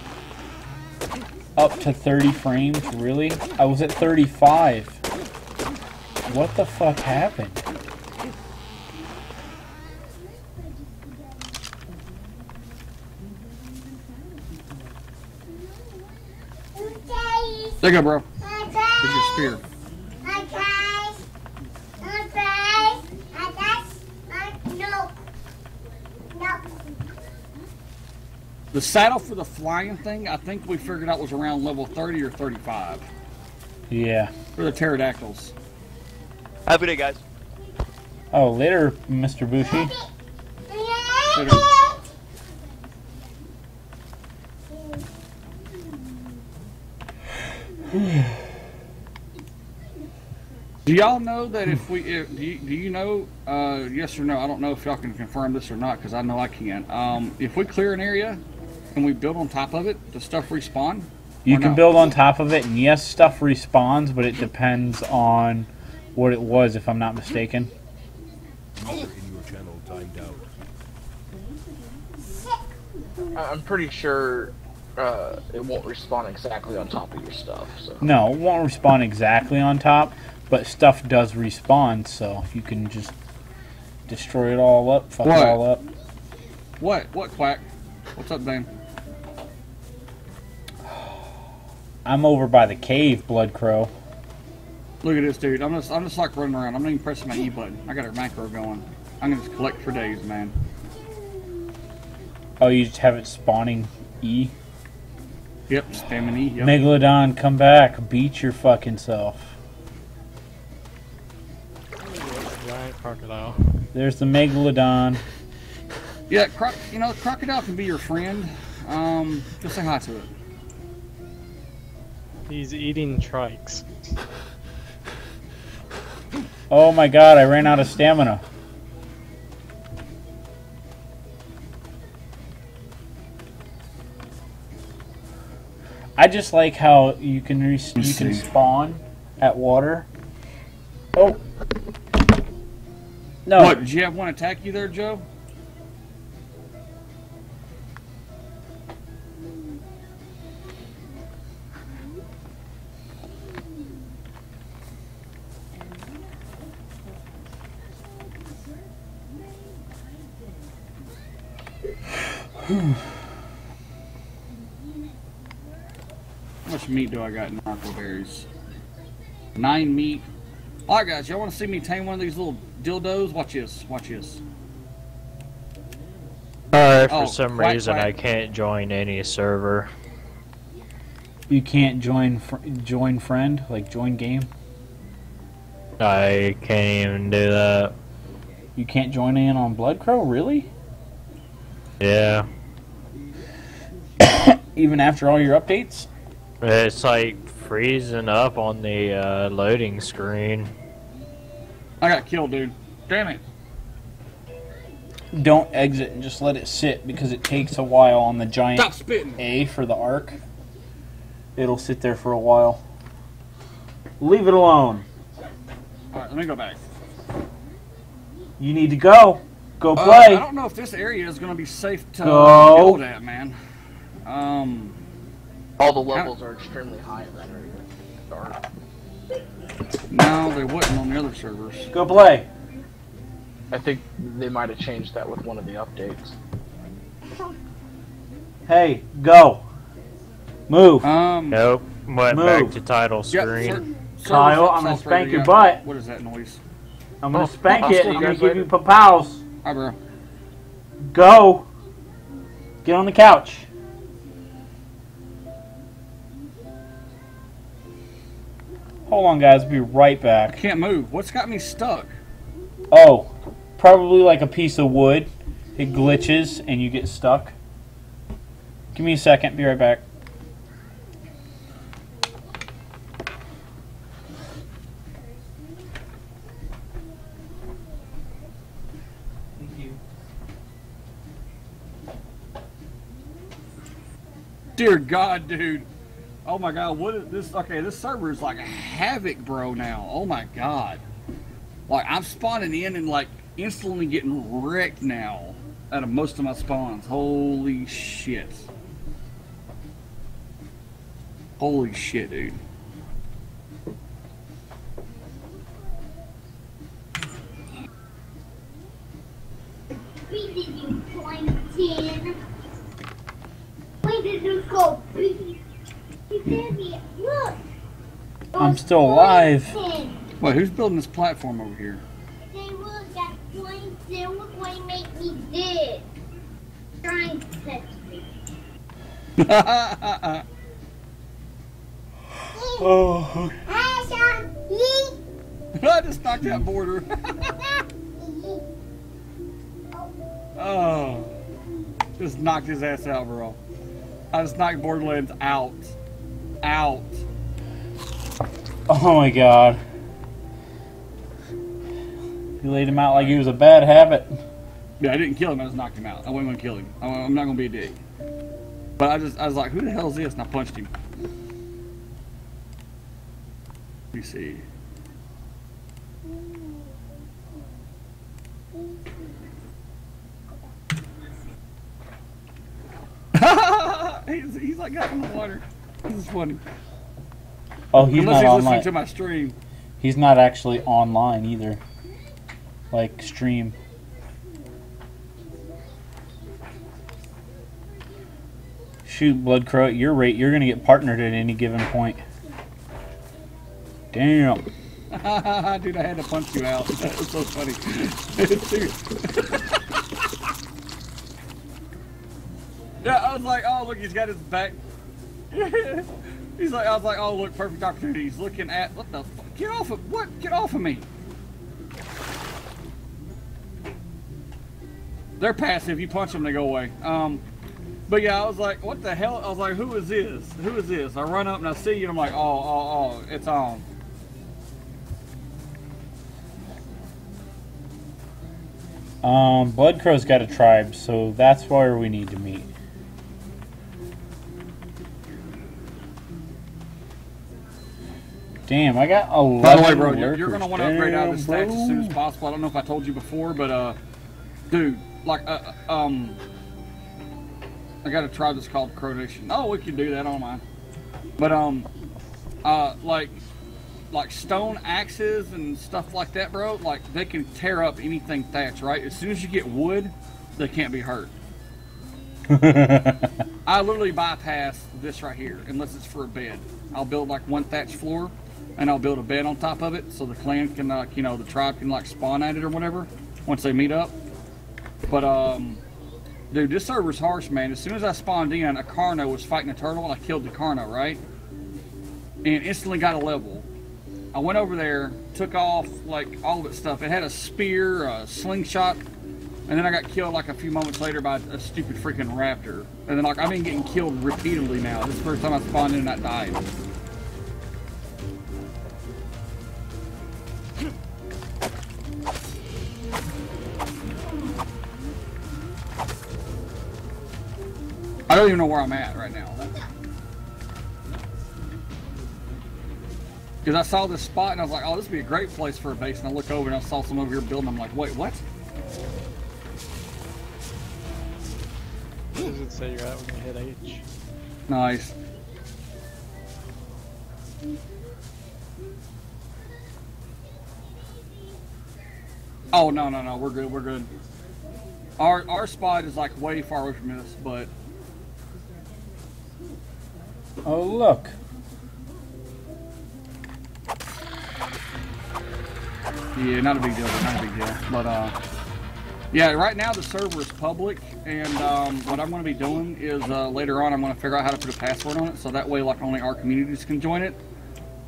Up to thirty frames? Really? I was at thirty-five. What the fuck happened? There you go, bro. Here's your spear. The saddle for the flying thing, I think we figured out was around level thirty or thirty-five. Yeah. For the pterodactyls. Have a good day, guys. Oh, later, Mister Bushy. Later. Do y'all know that if we, if, do, you, do you know, uh, yes or no, I don't know if y'all can confirm this or not, because I know I can. Um, if we clear an area, can we build on top of it? Does stuff respawn? You can no? build on top of it, and yes, stuff respawns, but it depends on what it was, if I'm not mistaken. I'm pretty sure uh, it won't respawn exactly on top of your stuff. So. No, it won't respawn exactly on top, but stuff does respawn, so you can just destroy it all up, fuck what? it all up. What? What, Quack? What's up, Dane? I'm over by the cave, Blood Crow. Look at this, dude. I'm just, I'm just like running around. I'm not even pressing my E button. I got a macro going. I'm gonna just collect for days, man. Oh, you just have it spawning E? Yep, spamming E. Yep. Megalodon, come back. Beat your fucking self. Crocodile. There's the megalodon. Yeah, croc. You know, crocodile can be your friend. Um, just say hi to it. He's eating trikes. Oh my God! I ran out of stamina. I just like how you can re you can spawn at water. Oh. No. What, did you have one attack you there, Joe? How much meat do I got in huckleberries? Nine meat. Alright guys, y'all want to see me tame one of these little dildos? Watch this, watch this. Uh, for oh, some quack, reason quack. I can't join any server. You can't join fr join friend? Like join game? I can't even do that. You can't join in on Blood Crow? Really? Yeah. Even after all your updates? It's like freezing up on the uh, loading screen. I got killed, dude. Damn it. Don't exit and just let it sit because it takes a while on the giant Stop spitting. A for the arc. It'll sit there for a while. Leave it alone. Alright, let me go back. You need to go. Go play. Uh, I don't know if this area is going to be safe to go. build at, man. Um, All the levels are extremely high in that area. Dark. No, they wouldn't on the other servers. Go play. I think they might have changed that with one of the updates. Hey, go. Move. Um, nope. Went move. back to title screen. Yep, Kyle, I'm going to spank radio. your butt. What is that noise? I'm going to spank I'll it. I'm going to give you papows. Hi, bro. Go. Get on the couch. Hold on, guys. We'll be right back. I can't move. What's got me stuck? Oh, probably like a piece of wood. It glitches and you get stuck. Give me a second. Be right back. Thank you. Dear God, dude. Oh my God, what is this? Okay, this server is like havoc, bro, now. Oh my God. Like, I'm spawning in and like instantly getting wrecked now out of most of my spawns. Holy shit. Holy shit, dude. Where did you go, please? I'm still alive. Wait, who's building this platform over here? They look at points, they look what you make me dead. Trying to touch me. Oh. I just knocked that border. Oh. Just knocked his ass out, bro. I just knocked Borderlands out. Out. Oh my God. You laid him out like he was a bad habit. Yeah, I didn't kill him, I just knocked him out. I wasn't gonna kill him. I'm not gonna be a dick. But I just I was like, who the hell is this? And I punched him. Let me see. he's, he's like out in the water. This is funny. Oh, he's Unless not he's online. listening to my stream. He's not actually online either. Like, stream. Shoot, Blood Crow, at your rate, you're going to get partnered at any given point. Damn. Dude, I had to punch you out. That was so funny. It's serious. Yeah, I was like, oh, look, he's got his back. He's like, I was like, oh, look, perfect opportunity. He's looking at, what the fuck? Get off of, what? Get off of me. They're passive. You punch them, they go away. Um, but yeah, I was like, what the hell? I was like, who is this? Who is this? I run up and I see you, and I'm like, oh, oh, oh, it's on. Um, Blood Crow's got a tribe, so that's where we need to meet. Damn, I got a lot. By the way, bro, you're, you're gonna want to upgrade out of the stats as soon as possible. I don't know if I told you before, but uh, dude, like, uh, um, I got a tribe that's called Crow Nation. Oh, we can do that online. But um, uh, like, like stone axes and stuff like that, bro. Like, they can tear up anything thatch, right? As soon as you get wood, they can't be hurt. I literally bypass this right here, unless it's for a bed. I'll build like one thatch floor. And I'll build a bed on top of it so the clan can, like, you know, the tribe can, like, spawn at it or whatever once they meet up. But, um, dude, this server's harsh, man. As soon as I spawned in, a Carno was fighting a turtle, and I killed the Carno, right? And instantly got a level. I went over there, took off, like, all of its stuff. It had a spear, a slingshot, And then I got killed like a few moments later by a stupid freaking raptor. And then like I've been getting killed repeatedly now. This is the first time I spawned in and I died. I don't even know where I'm at right now. Because I saw this spot and I was like, oh, this would be a great place for a base. And I look over and I saw some over here building. I'm like, wait, what? Does it say you're at when you hit H? Nice. Oh, no, no, no. We're good. We're good. Our, our spot is like way far away from this, but... Oh, look. Yeah, not a big deal, not a big deal. But, uh, yeah, right now the server is public, and um, what I'm going to be doing is uh, later on I'm going to figure out how to put a password on it, so that way, like, only our communities can join it.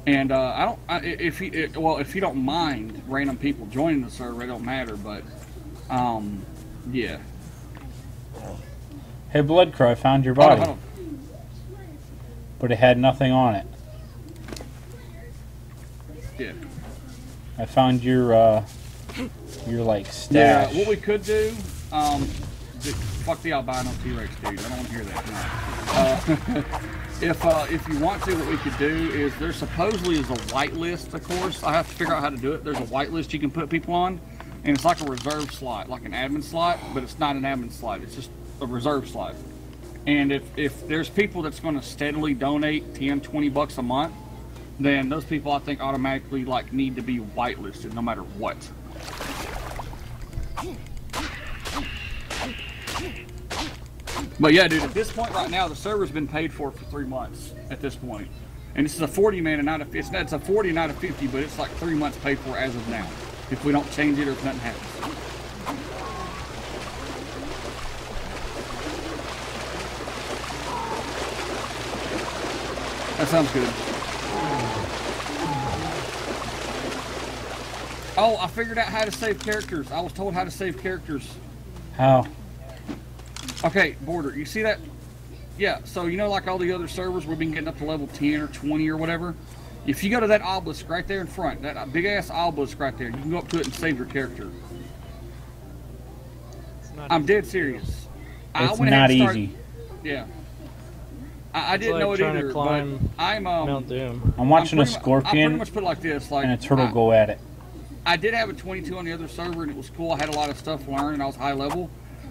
And uh, I don't, I, if you, it, well, if you don't mind random people joining the server, it don't matter, but, um, yeah. Hey, Bloodcrow, found your body. Hold on, hold on. But it had nothing on it. Yeah. I found your, uh, your, like, stash. Yeah, what we could do, um, fuck the albino T-Rex, dude. I don't want to hear that. No. Uh, if, uh, if you want to, what we could do is there supposedly is a whitelist, of course. I have to figure out how to do it. There's a whitelist you can put people on, and it's like a reserve slot, like an admin slot, but it's not an admin slot. It's just a reserve slot. And if, if there's people that's going to steadily donate ten, twenty bucks a month, then those people I think automatically like need to be whitelisted no matter what. But yeah, dude, at this point right now the server's been paid for for three months at this point, and this is a forty man and not a it's, it's a forty, not a fifty, but it's like three months paid for as of now. If we don't change it or if nothing happens. That sounds good. Oh, I figured out how to save characters. I was told how to save characters. How? Okay, border. You see that? Yeah, so you know like all the other servers we've been getting up to level ten or twenty or whatever? If you go to that obelisk right there in front, that big-ass obelisk right there, you can go up to it and save your character. It's not I'm dead serious. It's I went not ahead and started, easy. Yeah. I, I didn't like know it either, but I'm, um, Mount Doom. I'm watching I'm a scorpion I pretty much put it like this, like, and a turtle I, go at it. I did have a twenty-two on the other server, and it was cool. I had a lot of stuff learned, and I was high level.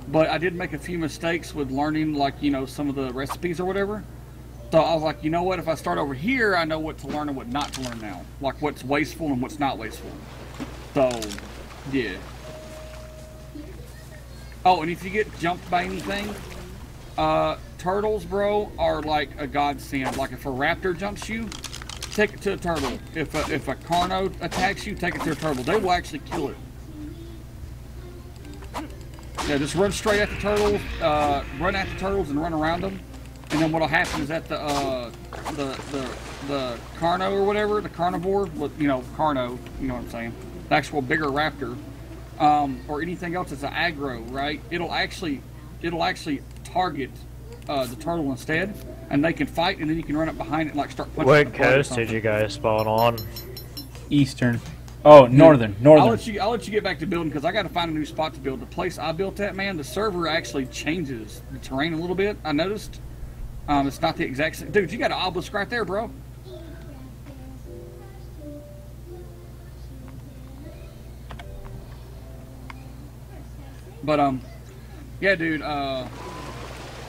But I did make a few mistakes with learning, like, you know, some of the recipes or whatever. So I was like, you know what? If I start over here, I know what to learn and what not to learn now. Like, what's wasteful and what's not wasteful. So, yeah. Oh, and if you get jumped by anything, uh, turtles, bro, are like a godsend. Like, if a raptor jumps you, take it to a turtle. If a, if a carno attacks you, take it to a turtle. They will actually kill it. Yeah, just run straight at the turtles, uh, run at the turtles and run around them. And then what'll happen is that the, uh, the, the, the carno or whatever, the carnivore, you know, carno, you know what I'm saying, the actual bigger raptor, um, or anything else that's an aggro, right? It'll actually, it'll actually target uh, the turtle instead. And they can fight, and then you can run up behind it and like start punching. What coast did you guys spawn on? Eastern. Oh, northern. Northern. I'll let you. I'll let you get back to building because I got to find a new spot to build. The place I built at, man, the server actually changes the terrain a little bit. I noticed. Um, it's not the exact same. Dude, you got an obelisk right there, bro. But um, yeah, dude. Uh.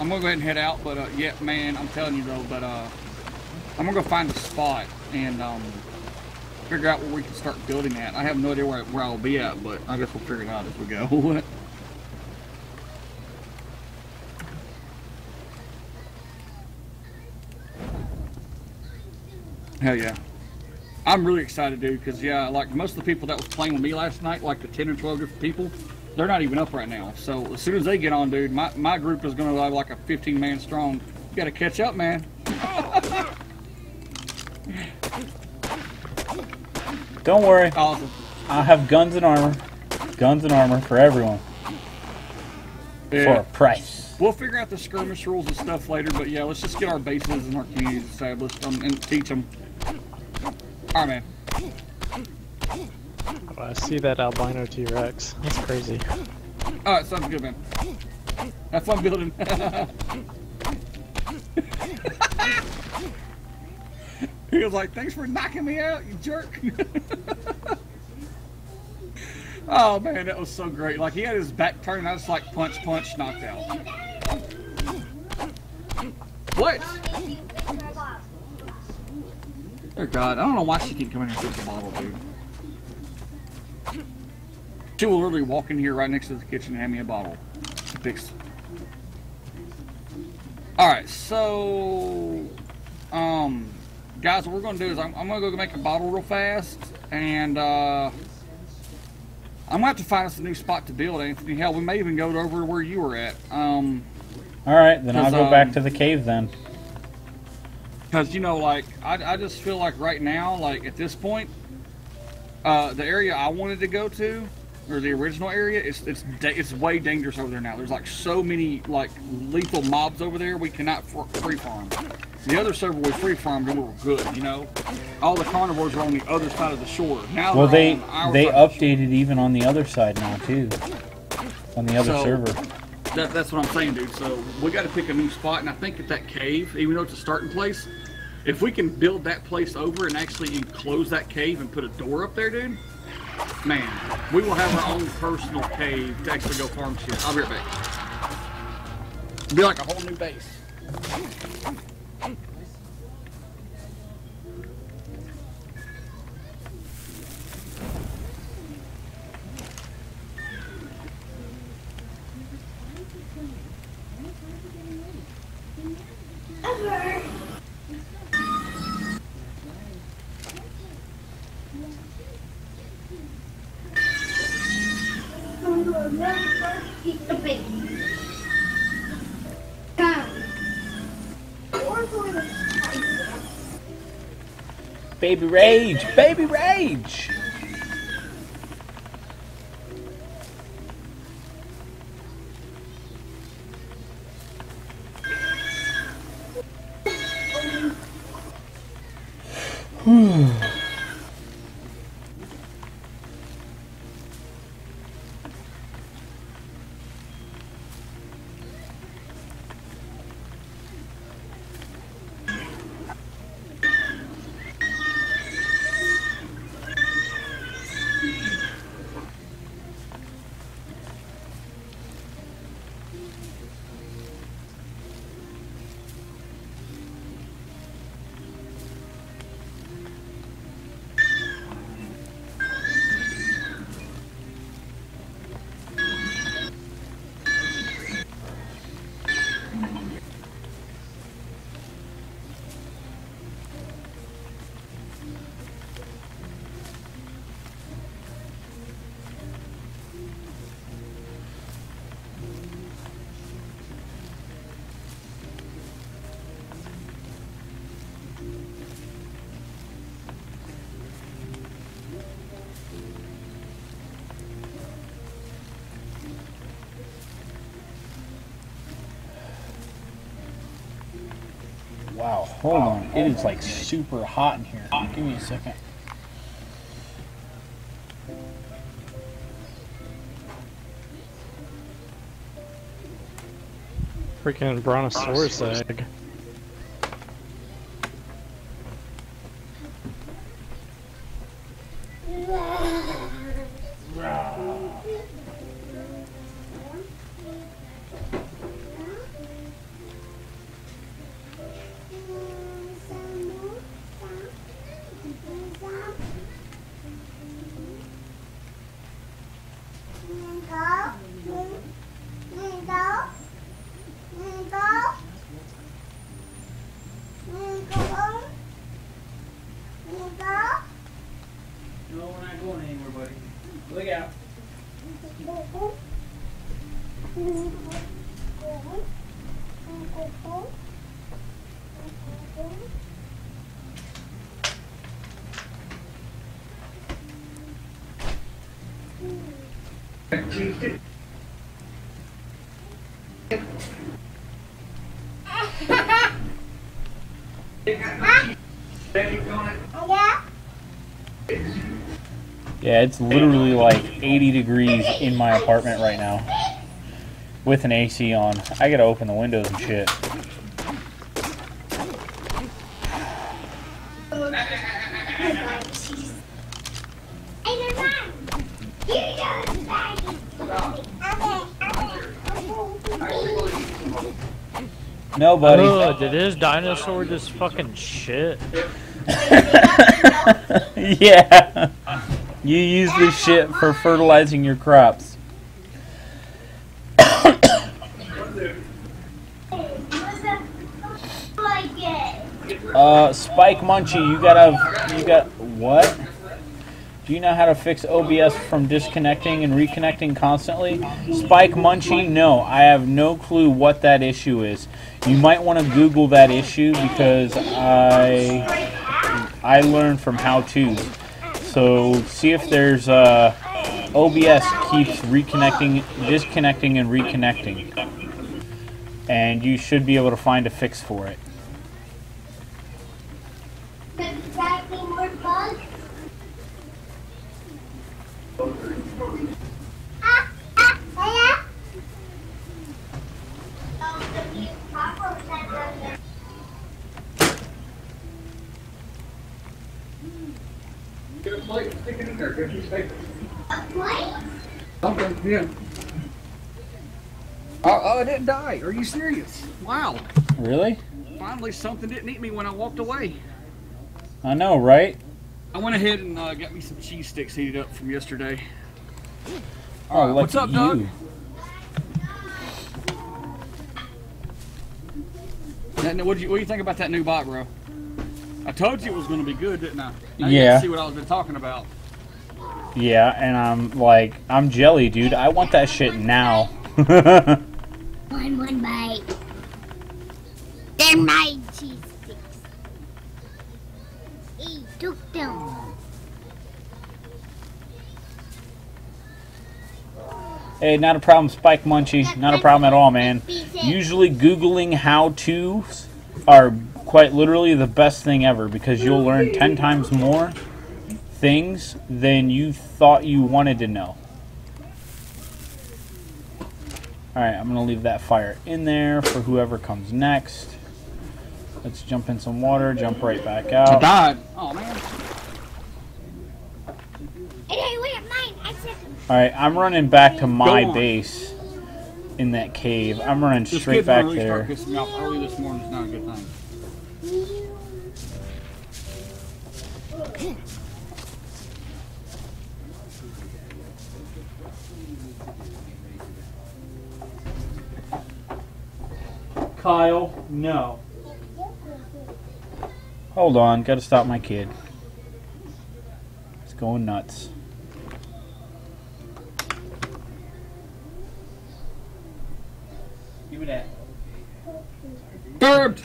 I'm gonna go ahead and head out, but uh, yeah, man, I'm telling you though, but uh, I'm gonna go find a spot and um, figure out where we can start building at. I have no idea where, where I'll be at, but I guess we'll figure it out as we go. Hell yeah. I'm really excited, dude, because yeah, like most of the people that was playing with me last night, like the ten or twelve different people, they're not even up right now. So as soon as they get on, dude, my, my group is going to have like a fifteen man strong. You got to catch up, man. Don't worry. Awesome. I have guns and armor. Guns and armor for everyone. yeah. for a price. We'll figure out the skirmish rules and stuff later, but yeah, let's just get our bases and our communities established um, and teach them. All right, man. Oh, I see that albino T-Rex. That's crazy. All right, sounds good, man. Have fun building. He was like, thanks for knocking me out, you jerk. Oh, man, that was so great. Like, he had his back turned, and I was like, punch, punch, knocked out. What? Dear God, I don't know why she can come in here with the bottle, dude. She will literally walk in here right next to the kitchen and hand me a bottle. Fix. Alright, so... Um... Guys, what we're going to do is I'm, I'm going to go make a bottle real fast, and uh, I'm going to have to find us a new spot to build, Anthony. Hell, we may even go over to where you were at. Um, All right, then I'll go um, back to the cave then. Because, you know, like, I, I just feel like right now, like, at this point, uh, the area I wanted to go to, or the original area, it's, it's, it's way dangerous over there now. There's, like, so many, like, lethal mobs over there, we cannot free farm. The other server was free farmed and we were good, you know. All the carnivores were on the other side of the shore. Now well, they they updated even on the other side now too, on the other so, server. That, that's what I'm saying, dude. So we got to pick a new spot, and I think at that cave, even though it's a starting place, if we can build that place over and actually enclose that cave and put a door up there, dude, man, we will have our own personal cave to actually go farm shit. I'll be right back. It'll be like a whole new base. Baby rage! Baby rage! Wow, hold wow. on. It is like super hot in here. Give me a second. Freaking brontosaurus egg. Yeah, it's literally like eighty degrees in my apartment right now. With an A C on. I gotta open the windows and shit. No, buddy. Oh, did his dinosaur just fucking shit? Yeah. You use this shit for fertilizing your crops. uh, Spike Munchie, you gotta, you got what? Do you know how to fix O B S from disconnecting and reconnecting constantly? Spike Munchie? No, I have no clue what that issue is. You might want to Google that issue because I I learned from how-tos. So see if there's uh, O B S keeps reconnecting, disconnecting, and reconnecting. And you should be able to find a fix for it. Get a plate, stick it in there, get a piece of paper. A plate? Okay, yeah. Oh, oh, it didn't die. Are you serious? Wow. Really? Finally, something didn't eat me when I walked away. I know, right? I went ahead and uh, got me some cheese sticks heated up from yesterday. All right, oh, what's up, you. Doug? That, what do you, what do you think about that new bot, bro? I told you it was going to be good, didn't I? Now you yeah. See what I was been talking about. Yeah, and I'm like, I'm jelly, dude. I want that shit now. one one bite. They're my cheese sticks. He took them. Hey, not a problem, Spike Munchie. Not a problem at all, man. Usually, Googling how to's are quite literally the best thing ever because you'll learn ten times more things than you thought you wanted to know. Alright, I'm gonna leave that fire in there for whoever comes next. Let's jump in some water, jump right back out. I died. Oh man. Alright, I'm running back to my base in that cave. I'm running straight back there. This kid really started pissing me off early this morning. It's not a good thing. Kyle, no. Hold on, gotta stop my kid. It's going nuts. Give me that. Curbed!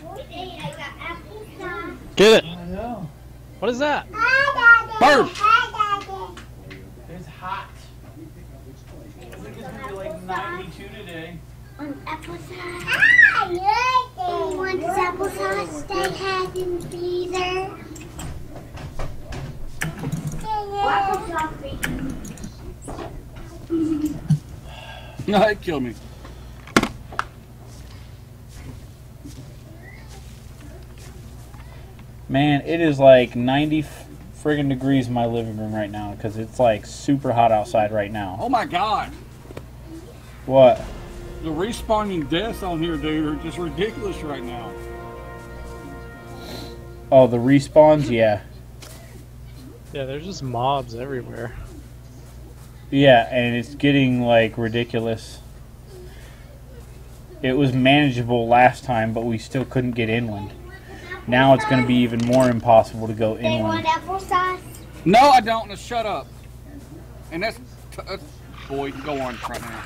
Get it! I know. What is that? Burp! It's hot. I think it's gonna be like ninety-two today. On applesauce. I want applesauce that has in the freezer. No, it killed me. Man, it is like ninety friggin' degrees in my living room right now because it's like super hot outside right now. Oh my god! What? The respawning deaths on here, dude, are just ridiculous right now. Oh, the respawns? Yeah. Yeah, there's just mobs everywhere. Yeah, and it's getting, like, ridiculous. It was manageable last time, but we still couldn't get inland. Now it's going to be even more impossible to go inland. They want applesauce? No, I don't. Now shut up. And that's... T uh, boy, go on right now.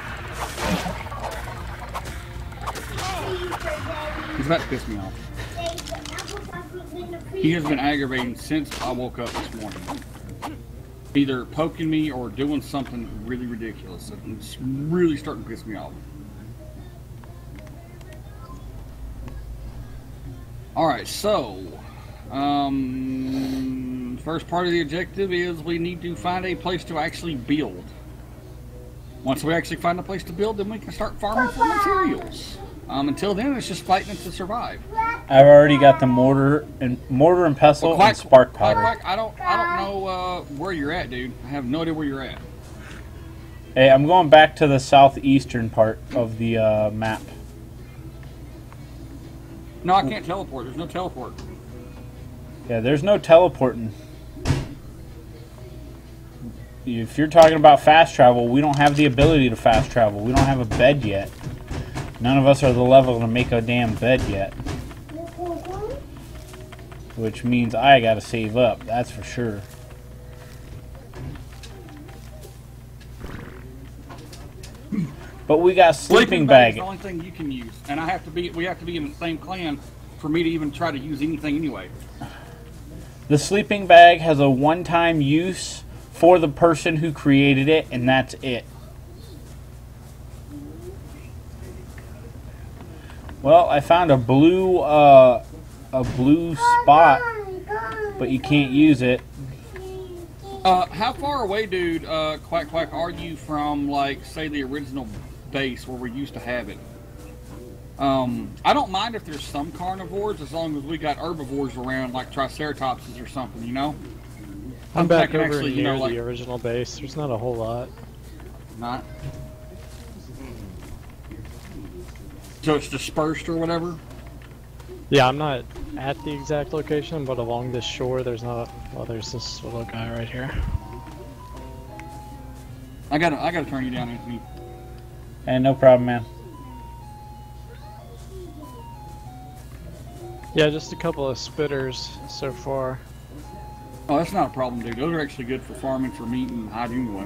He's about to piss me off. He has been aggravating since I woke up this morning. Either poking me or doing something really ridiculous. It's really starting to piss me off. Alright, so... Um, first part of the objective is we need to find a place to actually build. Once we actually find a place to build, then we can start farming for materials. Um, until then, it's just fighting to survive. I've already got the mortar and mortar and pestle well, quite, and spark powder. Quite, quite, I don't, I don't know uh, where you're at, dude. I have no idea where you're at. Hey, I'm going back to the southeastern part of the uh, map. No, I can't teleport. There's no teleport. Yeah, there's no teleporting. If you're talking about fast travel, we don't have the ability to fast travel. We don't have a bed yet. None of us are the level to make a damn bed yet. Which means I gotta save up, that's for sure. But we got sleeping bag. Sleeping bag is the only thing you can use. And I have to be, we have to be in the same clan for me to even try to use anything anyway. The sleeping bag has a one-time use for the person who created it, and that's it. Well, I found a blue, uh, a blue spot, but you can't use it. Uh, how far away, dude, uh, Quack Quack, are you from, like, say, the original base where we used to have it? Um, I don't mind if there's some carnivores, as long as we got herbivores around, like triceratopses or something, you know? I'm back over actually, near you know, like, the original base. There's not a whole lot. Not? So it's dispersed or whatever? Yeah, I'm not at the exact location, but along this shore there's not... Well, there's this little guy right here. I gotta, I gotta turn you down, Anthony. Hey, no problem, man. Yeah, just a couple of spitters so far. Oh, that's not a problem, dude. Those are actually good for farming, for meat, and hiding away.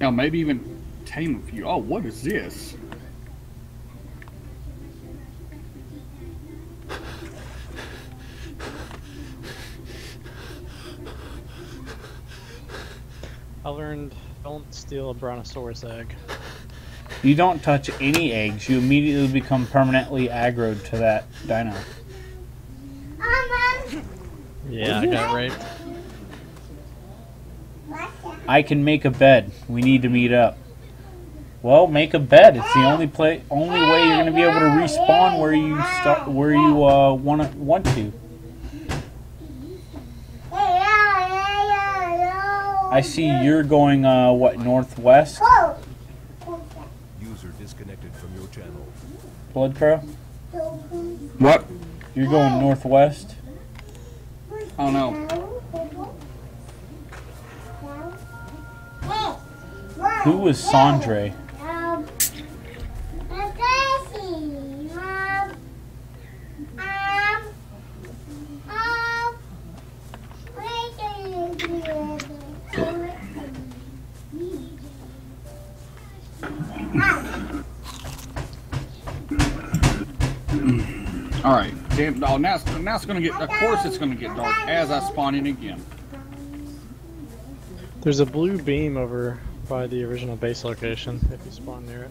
Now, maybe even tame a few. Oh, what is this? I learned don't steal a brontosaurus egg. You don't touch any eggs. You immediately become permanently aggroed to that dino. Yeah, I got raped. I can make a bed. We need to meet up. Well, make a bed. It's the only play, only way you're going to be able to respawn where you start, where you uh, wanna, want to. I see you're going uh, what, northwest? Disconnected from your channel. Blood Crow? What? You're going northwest? Oh no. Who was Sandre? Alright, damn, oh, now, now it's gonna get, of course it's gonna get dark as I spawn in again. There's a blue beam over by the original base location, if you spawn near it.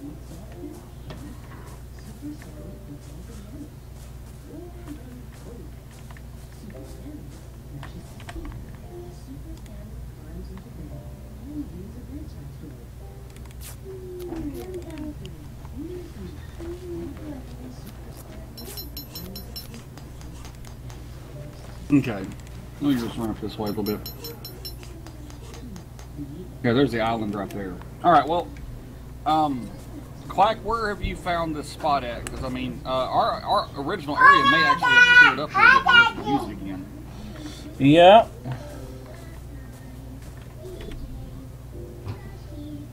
Okay, let me just run up this way a little bit. Yeah, there's the island right there. All right, well, um, Quack, where have you found this spot at? Because, I mean, uh, our, our original area may actually have cleared up a little bit for use again. Yeah.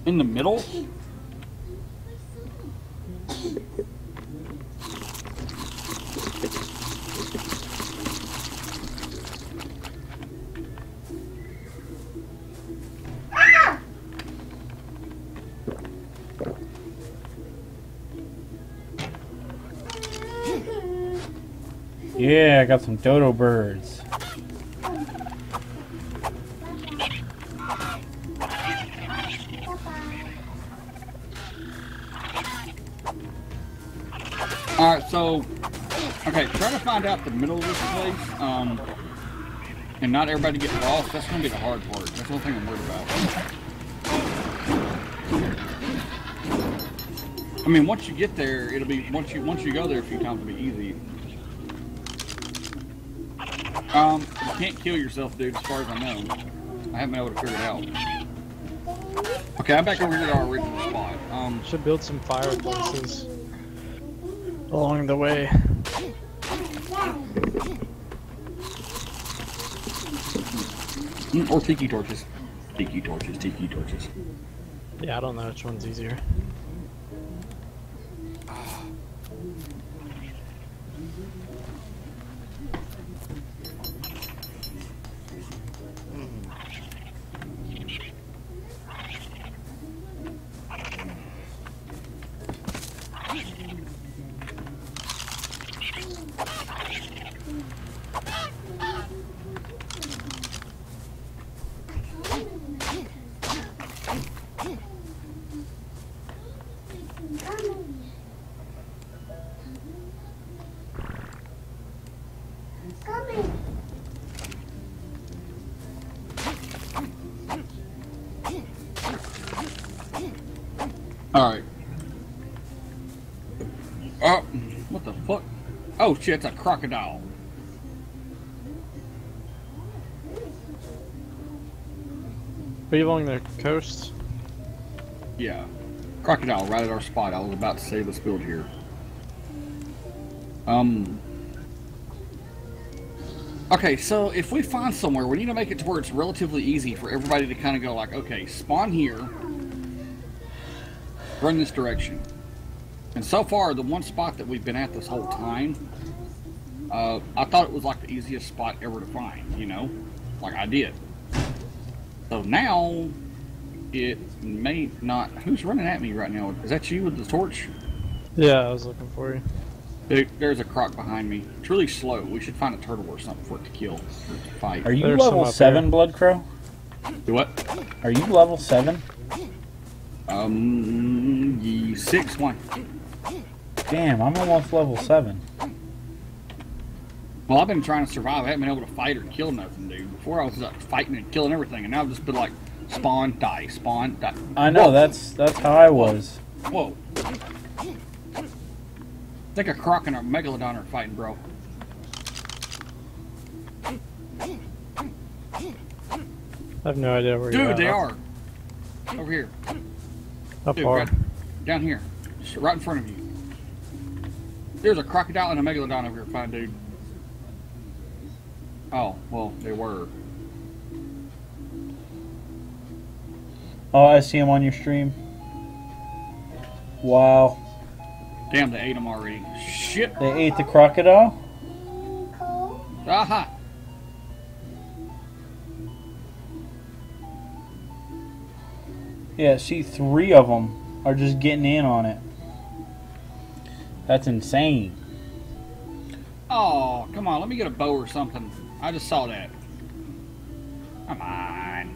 In the middle? Yeah, I got some dodo birds. Alright, so, okay, try to find out the middle of this place, um, and not everybody get lost. That's going to be the hard part. That's the only thing I'm worried about. I mean, once you get there, it'll be, once you, once you go there a few times, it'll be easy. Um, you can't kill yourself, dude, as far as I know. I haven't been able to figure it out. Okay, I'm back over here to our original spot. Um, should build some fireplaces along the way. Or tiki torches. Tiki torches, tiki torches. Yeah, I don't know which one's easier. Oh shit, it's a crocodile. Are you along the coast? Yeah. Crocodile right at our spot. I was about to say let's build here. Um. Okay, so if we find somewhere, we need to make it to where it's relatively easy for everybody to kind of go like, okay, spawn here, run this direction. And so far, the one spot that we've been at this whole time, uh, I thought it was like the easiest spot ever to find, you know? Like I did. So now, it may not... Who's running at me right now? Is that you with the torch? Yeah, I was looking for you. There, there's a croc behind me. It's really slow. We should find a turtle or something for it to kill. For it to fight. Are you there's level seven, Bloodcrow? Do what? Are you level seven? Um, ye six one. Damn, I'm almost level seven. Well, I've been trying to survive. I haven't been able to fight or kill nothing, dude. Before I was like fighting and killing everything, and now I've just been like spawn, die, spawn, die. I know. Whoa. That's that's how I was. Whoa! I think a croc and a megalodon are fighting, bro. I have no idea where. Dude, you're at. They are over here. Up dude, far. Right, down here, just right in front of you. There's a crocodile and a megalodon over here, fine dude. Oh, well, they were. Oh, I see him on your stream. Wow. Damn, they ate him already. Shit. They ate the crocodile? Aha. Yeah, see, three of them are just getting in on it. That's insane. Oh, come on. Let me get a bow or something. I just saw that. Come on.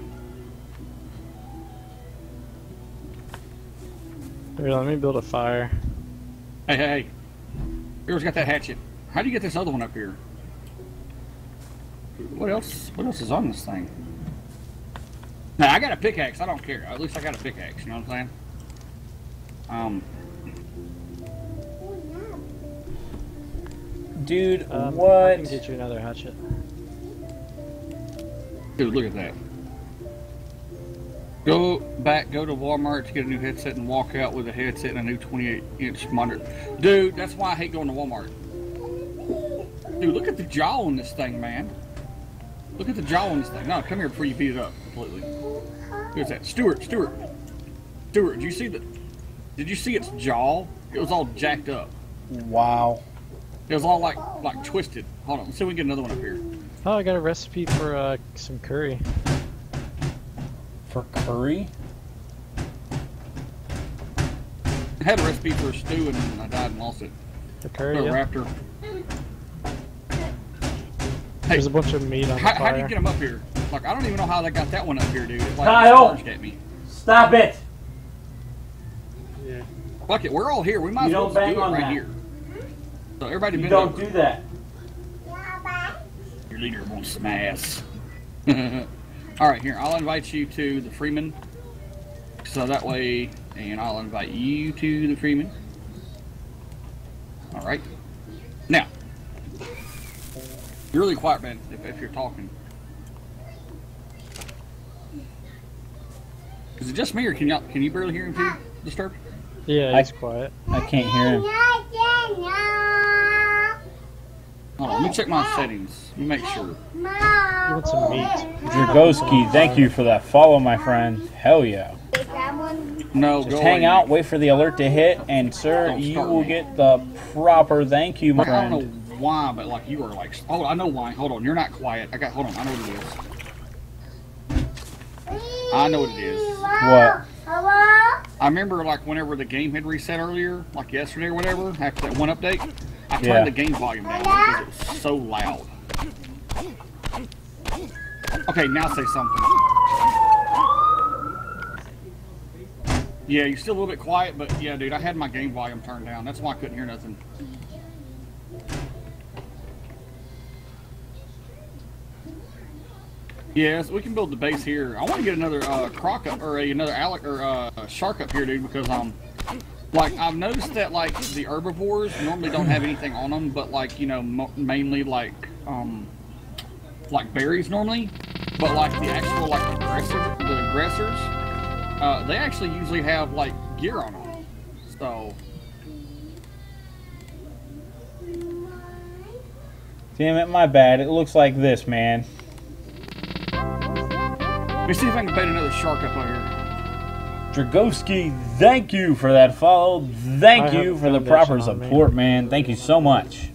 Here, let me build a fire. Hey, hey, hey. Here's got that hatchet. How do you get this other one up here? What else? What else is on this thing? Now, I got a pickaxe. I don't care. At least I got a pickaxe. You know what I'm saying? Um... Dude, um, what? I can get you another hatchet. Dude, look at that. Go back, go to Walmart to get a new headset and walk out with a headset and a new twenty-eight inch monitor. Dude, that's why I hate going to Walmart. Dude, look at the jaw on this thing, man. Look at the jaw on this thing. No, come here before you beat it up completely. Look at that. Stuart, Stuart. Stuart, did you see the... Did you see its jaw? It was all jacked up. Wow. It was all like like twisted. Hold on, let's see if we can get another one up here. Oh, I got a recipe for uh, some curry. For curry? I had a recipe for a stew and I died and lost it. The curry, for a yeah. raptor. There's hey, a bunch of meat on how, the fire. How do you get them up here? Like, I don't even know how they got that one up here, dude. It's like Kyle! At me. Stop it! Yeah. Fuck it, we're all here. We might you as well do it right that. Here. So everybody you don't over. do that. Your leader wants some ass. All right, here, I'll invite you to the Freeman. So that way, and I'll invite you to the Freeman. All right. Now, you're really quiet, man, if, if you're talking. Is it just me, or can y'all can you barely hear him too, Disturbed? Yeah, he's I, quiet. I can't hear him. Hold on, let me check my settings. Let me make sure. You want some meat? Dragowski, thank you for that follow, my friend. Hell yeah. No, just go hang out, wait for the alert to hit, and sir, you will me. get the proper thank you, my like, friend. I don't know why, but like you are like. Oh, I know why. Hold on, you're not quiet. I got. Hold on, I know what it is. I know what it is. What? Hello? I remember, like, whenever the game had reset earlier, like yesterday or whatever, after that one update, I turned yeah. the game volume down because it was so loud. Okay, now say something. Yeah, you're still a little bit quiet, but yeah, dude, I had my game volume turned down. That's why I couldn't hear nothing. Yes, we can build the base here. I want to get another uh, croc up or a, another allic or uh, shark up here, dude, because um, like I've noticed that like the herbivores normally don't have anything on them, but like you know m mainly like um, like berries normally, but like the actual like aggressor, the aggressors, uh, they actually usually have like gear on them, so. Damn it, my bad. It looks like this, man. Let me see if I can bait another shark up over here. Dragowski, thank you for that follow. Thank you for the proper support, man. Thank you so much.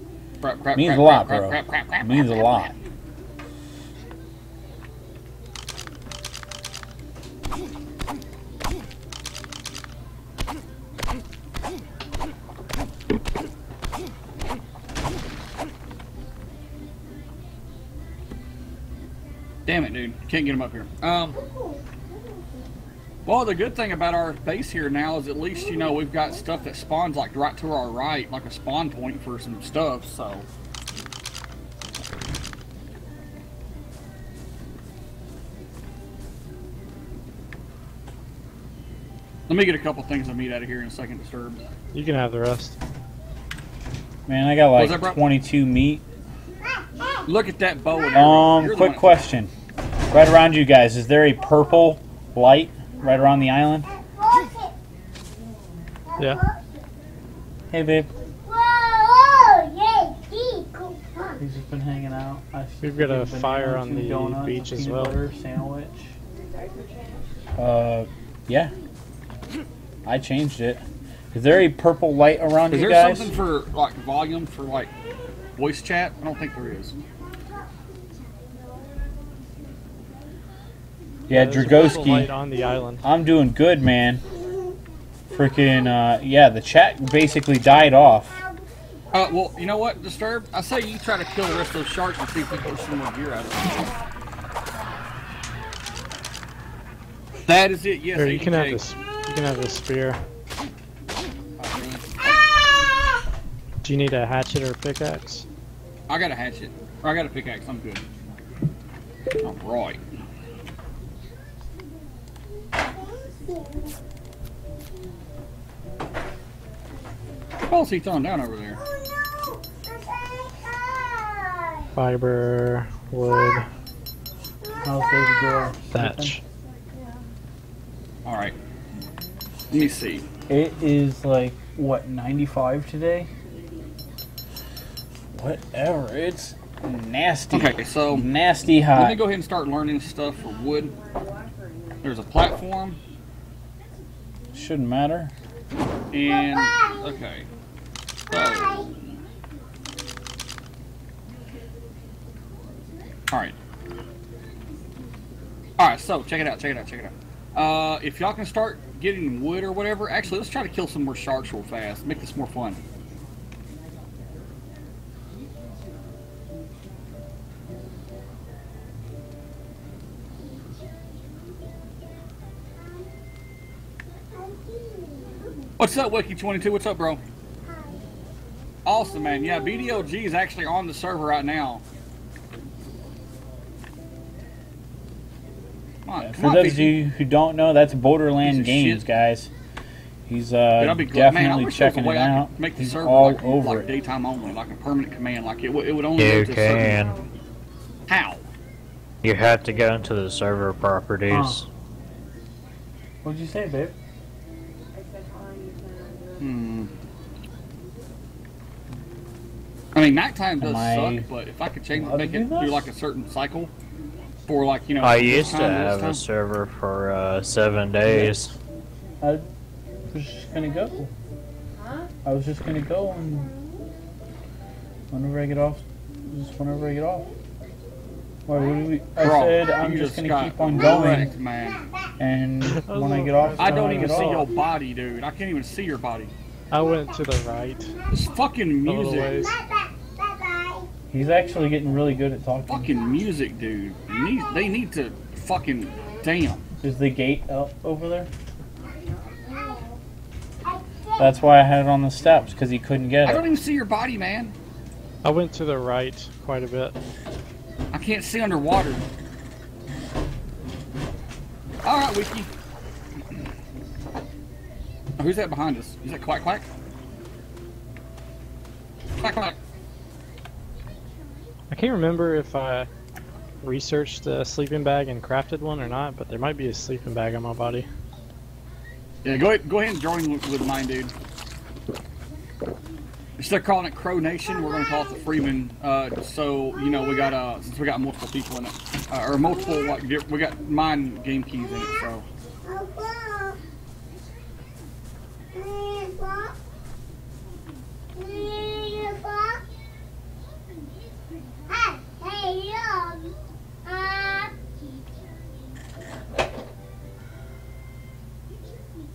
It means a lot, bro. It means a lot. Damn it, dude. Can't get him up here. Um, well, the good thing about our base here now is at least, you know, we've got stuff that spawns, like, right to our right, like a spawn point for some stuff, so. Let me get a couple things of meat out of here in a second, Disturbed. You can have the rest. Man, I got, like, twenty-two meat. Look at that bow. Um, quick question. Right around you guys, is there a purple light right around the island? Yeah. Hey, babe. He's just been hanging out. We've got a fire on the beach as well. Sandwich. Uh, yeah. I changed it. Is there a purple light around you guys? Is there something for like volume for like voice chat? I don't think there is. Yeah, Dragowski, on the island. I'm doing good, man. Freaking, uh, yeah, the chat basically died off. Uh, well, you know what, Disturbed? I say you try to kill the rest of those sharks and see if we can get some more gear out of them. That is it, yes. Here, you, can have this, you can have this spear. Okay. Do you need a hatchet or a pickaxe? I got a hatchet. Or I got a pickaxe, I'm good. All right. Oh, he's on down over there. Fiber, wood, oh, thatch. All right. Let me see. It is like what ninety-five today. Whatever. It's nasty. Okay, so nasty hot. Let me go ahead and start learning stuff for wood. There's a platform. Shouldn't matter. And okay. So, all right. All right. So check it out. Check it out. Check it out. Uh, if y'all can start getting wood or whatever, actually, let's try to kill some more sharks real fast. Make this more fun. What's up, Wiki twenty-two? What's up, bro? Awesome, man. Yeah, B D L G is actually on the server right now. Come on, yeah, come for on, those of you who don't know, that's Borderland Games, shit. guys. He's uh, Dude, be definitely man, checking it out. Make the He's server all like, over like it. Daytime only, like a permanent command. Like it, it would only. You go to can. A certain... How? You have to go into the server properties. Huh. What did you say, babe? Hmm. I mean, nighttime does Am suck, but if I could change it, make it do like a certain cycle for like you know. I used time, to have a server for uh, seven days. I was just gonna go. Huh? I was just gonna go and whenever I get off, just whenever I get off. Wait, what do we, I Bro, said I'm just, just gonna got keep on wrecked, going, man. And when I get off, I don't even see off. your body, dude. I can't even see your body. I went to the right. This fucking music. He's actually getting really good at talking. Fucking music, dude. Need, they need to fucking damn. Is the gate up over there? That's why I had it on the steps because he couldn't get it. I don't even see your body, man. I went to the right quite a bit. I can't see underwater. Alright, Wiki. Oh, who's that behind us? Is that Quack Quack? Quack Quack. I can't remember if I researched a sleeping bag and crafted one or not, but there might be a sleeping bag on my body. Yeah, go ahead, go ahead and join with, with mine, dude. Instead of calling it Crow Nation, we're going to call it the Freeman. Uh, so you know, we got uh, since we got multiple people in it, uh, or multiple like we got mine game keys in it. So.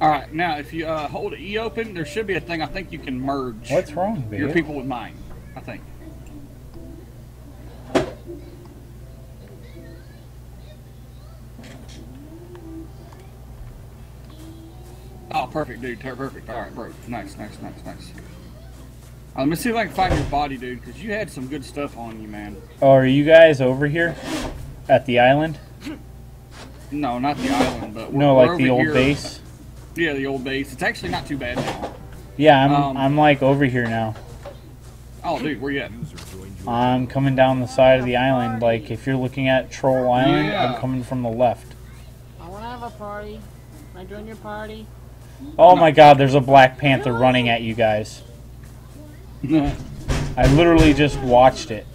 Alright, now if you uh, hold E open, there should be a thing. I think you can merge What's wrong, babe? your people with mine, I think. Oh, perfect, dude. Perfect. Alright, bro. Nice, nice, nice, nice. Uh, let me see if I can find your body, dude, because you had some good stuff on you, man. Oh, are you guys over here at the island? No, not the island, but we're No, like we're the old here. base? Yeah, the old base. It's actually not too bad now. Yeah, I'm um, I'm like over here now. Oh, dude, where you at? I'm coming down the side of the island. Like, if you're looking at Troll Island, yeah. I'm coming from the left. I want to have a party. Can I join your party? Oh no. My god, there's a Black Panther running at you guys. I literally just watched it.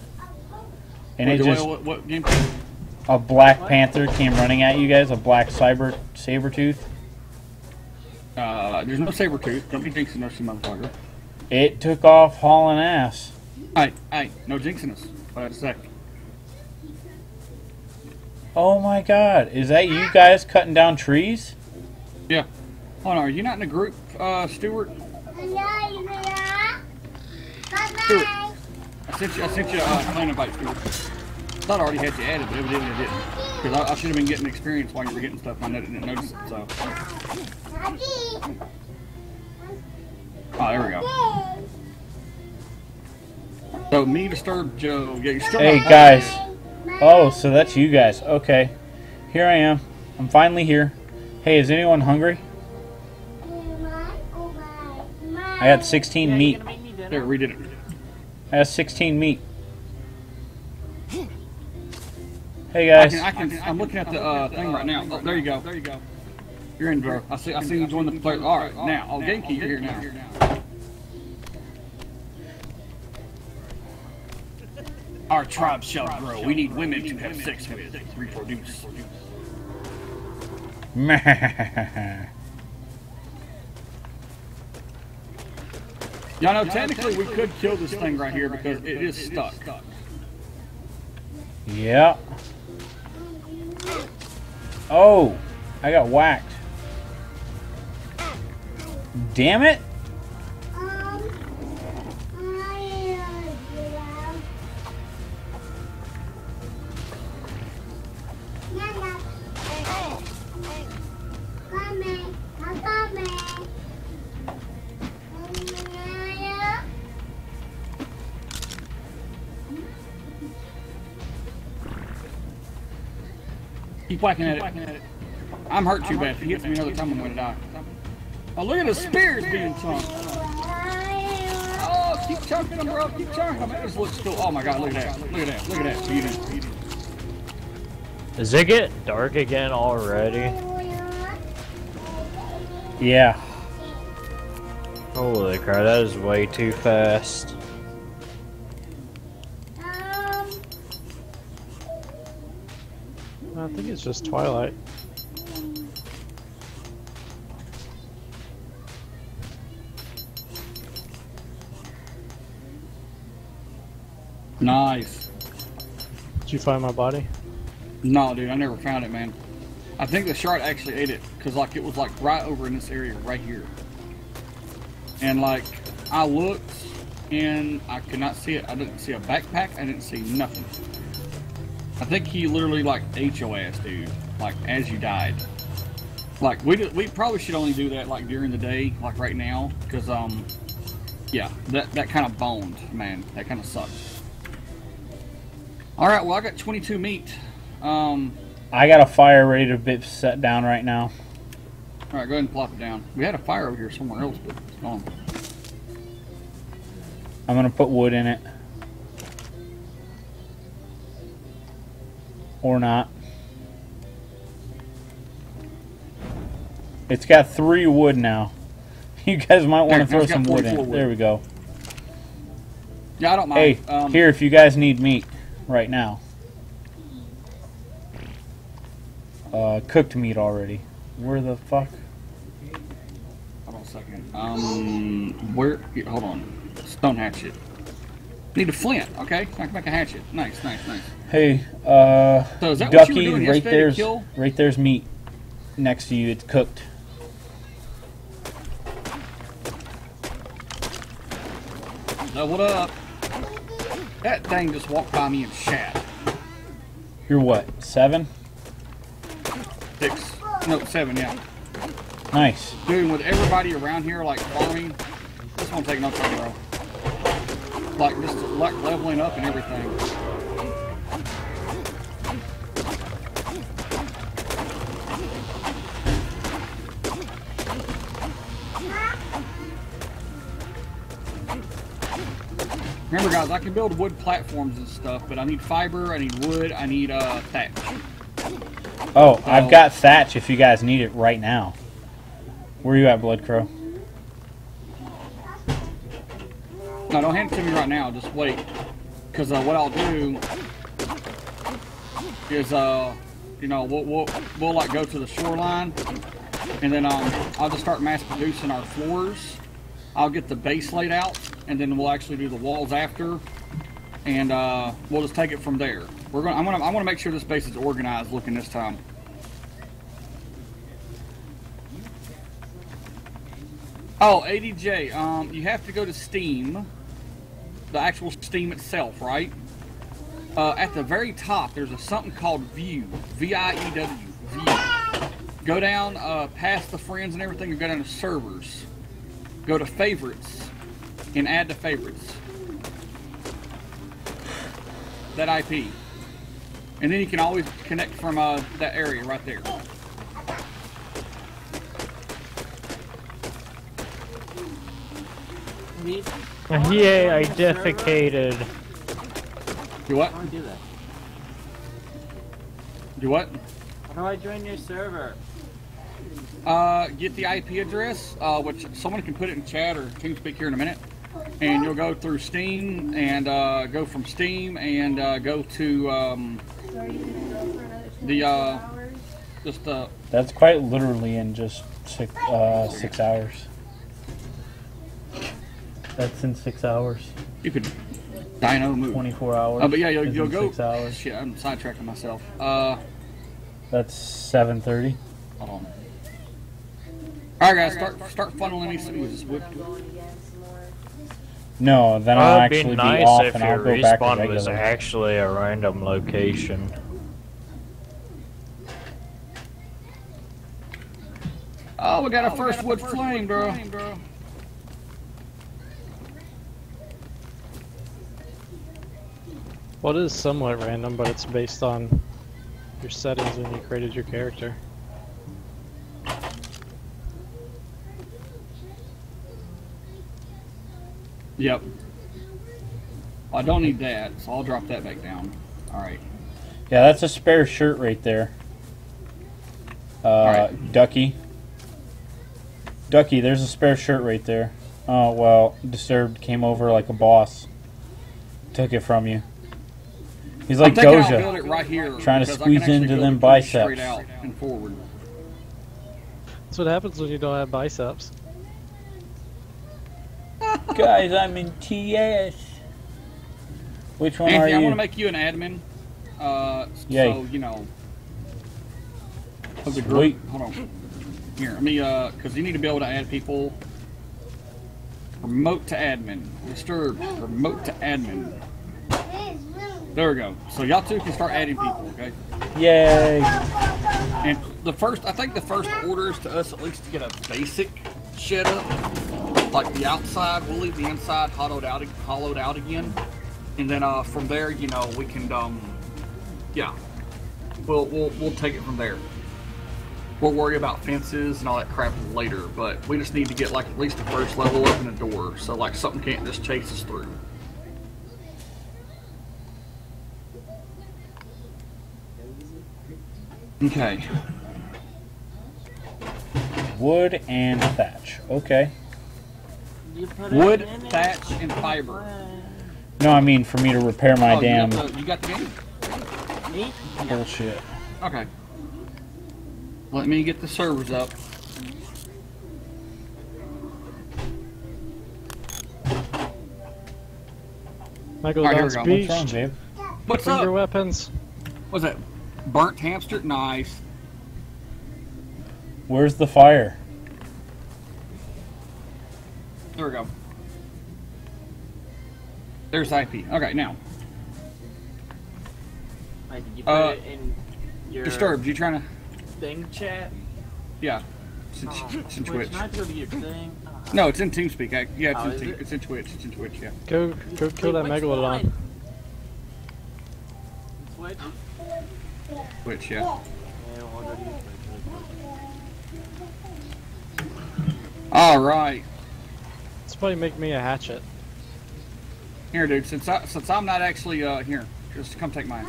And Wait, it just... I, what, what game? A Black what? Panther came running at you guys. A black cyber Sabertooth. Uh, there's no Sabertooth. Don't be jinxing us, you motherfucker. It took off hauling ass. Hey, hey, no jinxing us. Wait a sec. Oh my god, is that you guys cutting down trees? Yeah. Hold on, are you not in a group, uh, Stuart? No, you're not. Stuart, I sent you, I sent you uh, a plan invite, Stuart. I thought I already had you added, but evidently I didn't. Because I, I should have been getting experience while you were getting stuff, and I didn't notice it, so. Oh, there we go. So, me, Disturbed, Joe. Yeah, you're still hey, guys. Oh, so that's you guys. Okay. Here I am. I'm finally here. Hey, is anyone hungry? I got sixteen yeah, meat. Me there, we did it. I got sixteen meat. Hey, guys. I can, I can, I'm looking at the uh, thing right now. Oh, there you go. There you go. You're in, bro. I see, I see you join the play. All right, now. I'll game key you here now. Our tribe shall grow. We need women to have sex with to reproduce. Y'all know, technically, we could kill this thing right here because it is stuck. Yeah. Oh, I got whacked. Damn it! Keep whacking at it. I'm hurt too bad. If he hits me another time, I'm gonna die. Oh, look at the spears being chunked. Oh, keep chunking them, bro. Keep chunking them. This looks cool. Oh my God, look at that. Look at that. Look at that. Look at that. Beat it. Does it get dark again already? Yeah. Holy crap, that is way too fast. Um, I think it's just twilight. Nice. Did you find my body? No, dude, I never found it, man. I think the shark actually ate it, because like it was like right over in this area right here. And like I looked and I could not see it. I didn't see a backpack. I didn't see nothing. I think he literally like ate your ass, dude, like as you died. Like we did, we probably should only do that like during the day, like right now, because um yeah, that, that kind of boned, man. That kind of sucked. All right, well, I got twenty-two meat. Um, I got a fire ready to be set down right now. All right, go ahead and plop it down. We had a fire over here somewhere else, but it's gone. I'm gonna put wood in it, or not. It's got three wood now. You guys might want to throw some wood in. Wood. There we go. Yeah, I don't mind. Hey, um, here if you guys need meat right now. Uh, cooked meat already. Where the fuck? Hold on a second. Um, where? Hold on. Stone hatchet. Need a flint. Okay, I can make a hatchet. Nice, nice, nice. Hey, uh, so is that Ducky, what you were doing right there's to kill? Right there's meat next to you. It's cooked. What up? That thing just walked by me and shat. You're what? Seven? Six. No, seven, yeah. Nice. Dude, with everybody around here, like, farming, this won't take no time, bro. Like, just, like, leveling up and everything. Remember, guys, I can build wood platforms and stuff, but I need fiber, I need wood, I need, uh, thatch. Oh, so, I've got thatch if you guys need it right now. Where are you at, Blood Crow? No, don't hand it to me right now. Just wait. Because uh, what I'll do is, uh, you know, we'll, we'll, we'll, like, go to the shoreline. And then um, I'll just start mass producing our floors. I'll get the base laid out. And then we'll actually do the walls after. And uh, we'll just take it from there. We're gonna. I want to. I want to make sure this base is organized looking this time. Oh, A D J. Um, you have to go to Steam, the actual Steam itself, right? Uh, at the very top, there's a something called View, V I E W, View. Go down uh, past the friends and everything. You go down to Servers. Go to Favorites, and add to Favorites that I P. And then you can always connect from uh, that area right there. Yay, I defecated. Do what? How do I do that? Do what? How do I join your server? Uh, get the I P address, uh, which someone can put it in chat or TeamSpeak here in a minute. And you'll go through Steam and uh, go from Steam and uh, go to um, the uh, just uh. That's quite literally in just six uh, six hours. That's in six hours. You could dino move. Twenty-four hours. Uh, but yeah, you'll, you'll go. Six hours. Shit, I'm sidetracking myself. Uh, that's seven thirty. Hold on. All right, guys, start start funneling these cities. No, then I'll actually be off and I'll go back to regular. It would be nice if your respawn was actually a random location. Oh, we got our first wood flame, bro. Well, it is somewhat random, but it's based on your settings when you created your character. Yep. I don't need that, so I'll drop that back down. Alright. Yeah, that's a spare shirt right there. Uh, right. Ducky. Ducky, there's a spare shirt right there. Oh, well, Disturbed came over like a boss. Took it from you. He's like Doja, right, trying to squeeze into them biceps. Out and forward. That's what happens when you don't have biceps. Guys, I'm in T S. Which one Anthony, are you? I want to make you an admin. Uh, Yay. So, you know, of the group. Sweet. Hold on. Here, let me, uh, because you need to be able to add people. Remote to admin. Disturbed. Remote to admin. There we go. So y'all two can start adding people, okay? Yay! And the first, I think the first order is to us at least to get a basic shed up. Like the outside, we'll leave the inside hollowed out, hollowed out again. And then uh, from there, you know, we can, um, yeah. We'll, we'll, we'll take it from there. We'll worry about fences and all that crap later, but we just need to get like at least the first level up and a door, so like something can't just chase us through. Okay. Wood and thatch. Okay. Wood, thatch, and fiber. No, I mean for me to repair my oh, damn. You, you got the game? Me? Bullshit. Okay. Let me get the servers up. Michael, right, what's wrong, Dave? What's up? Your weapons. What's that? Burnt hamster? Nice. Where's the fire? There we go. There's I P. Okay, now. Mike, did you put uh, it in your Disturbed, you trying to thing chat? Yeah. It's in, oh, it's in Twitch. Not your thing. Oh. No, it's in TeamSpeak. I, yeah, it's, oh, in, it? it's in Twitch. It's in Twitch, yeah. Go, go kill that megalodon. Twitch? Twitch, yeah. Alright. Let's probably make me a hatchet. Here, dude, since, I, since I'm not actually, uh, here, just come take mine.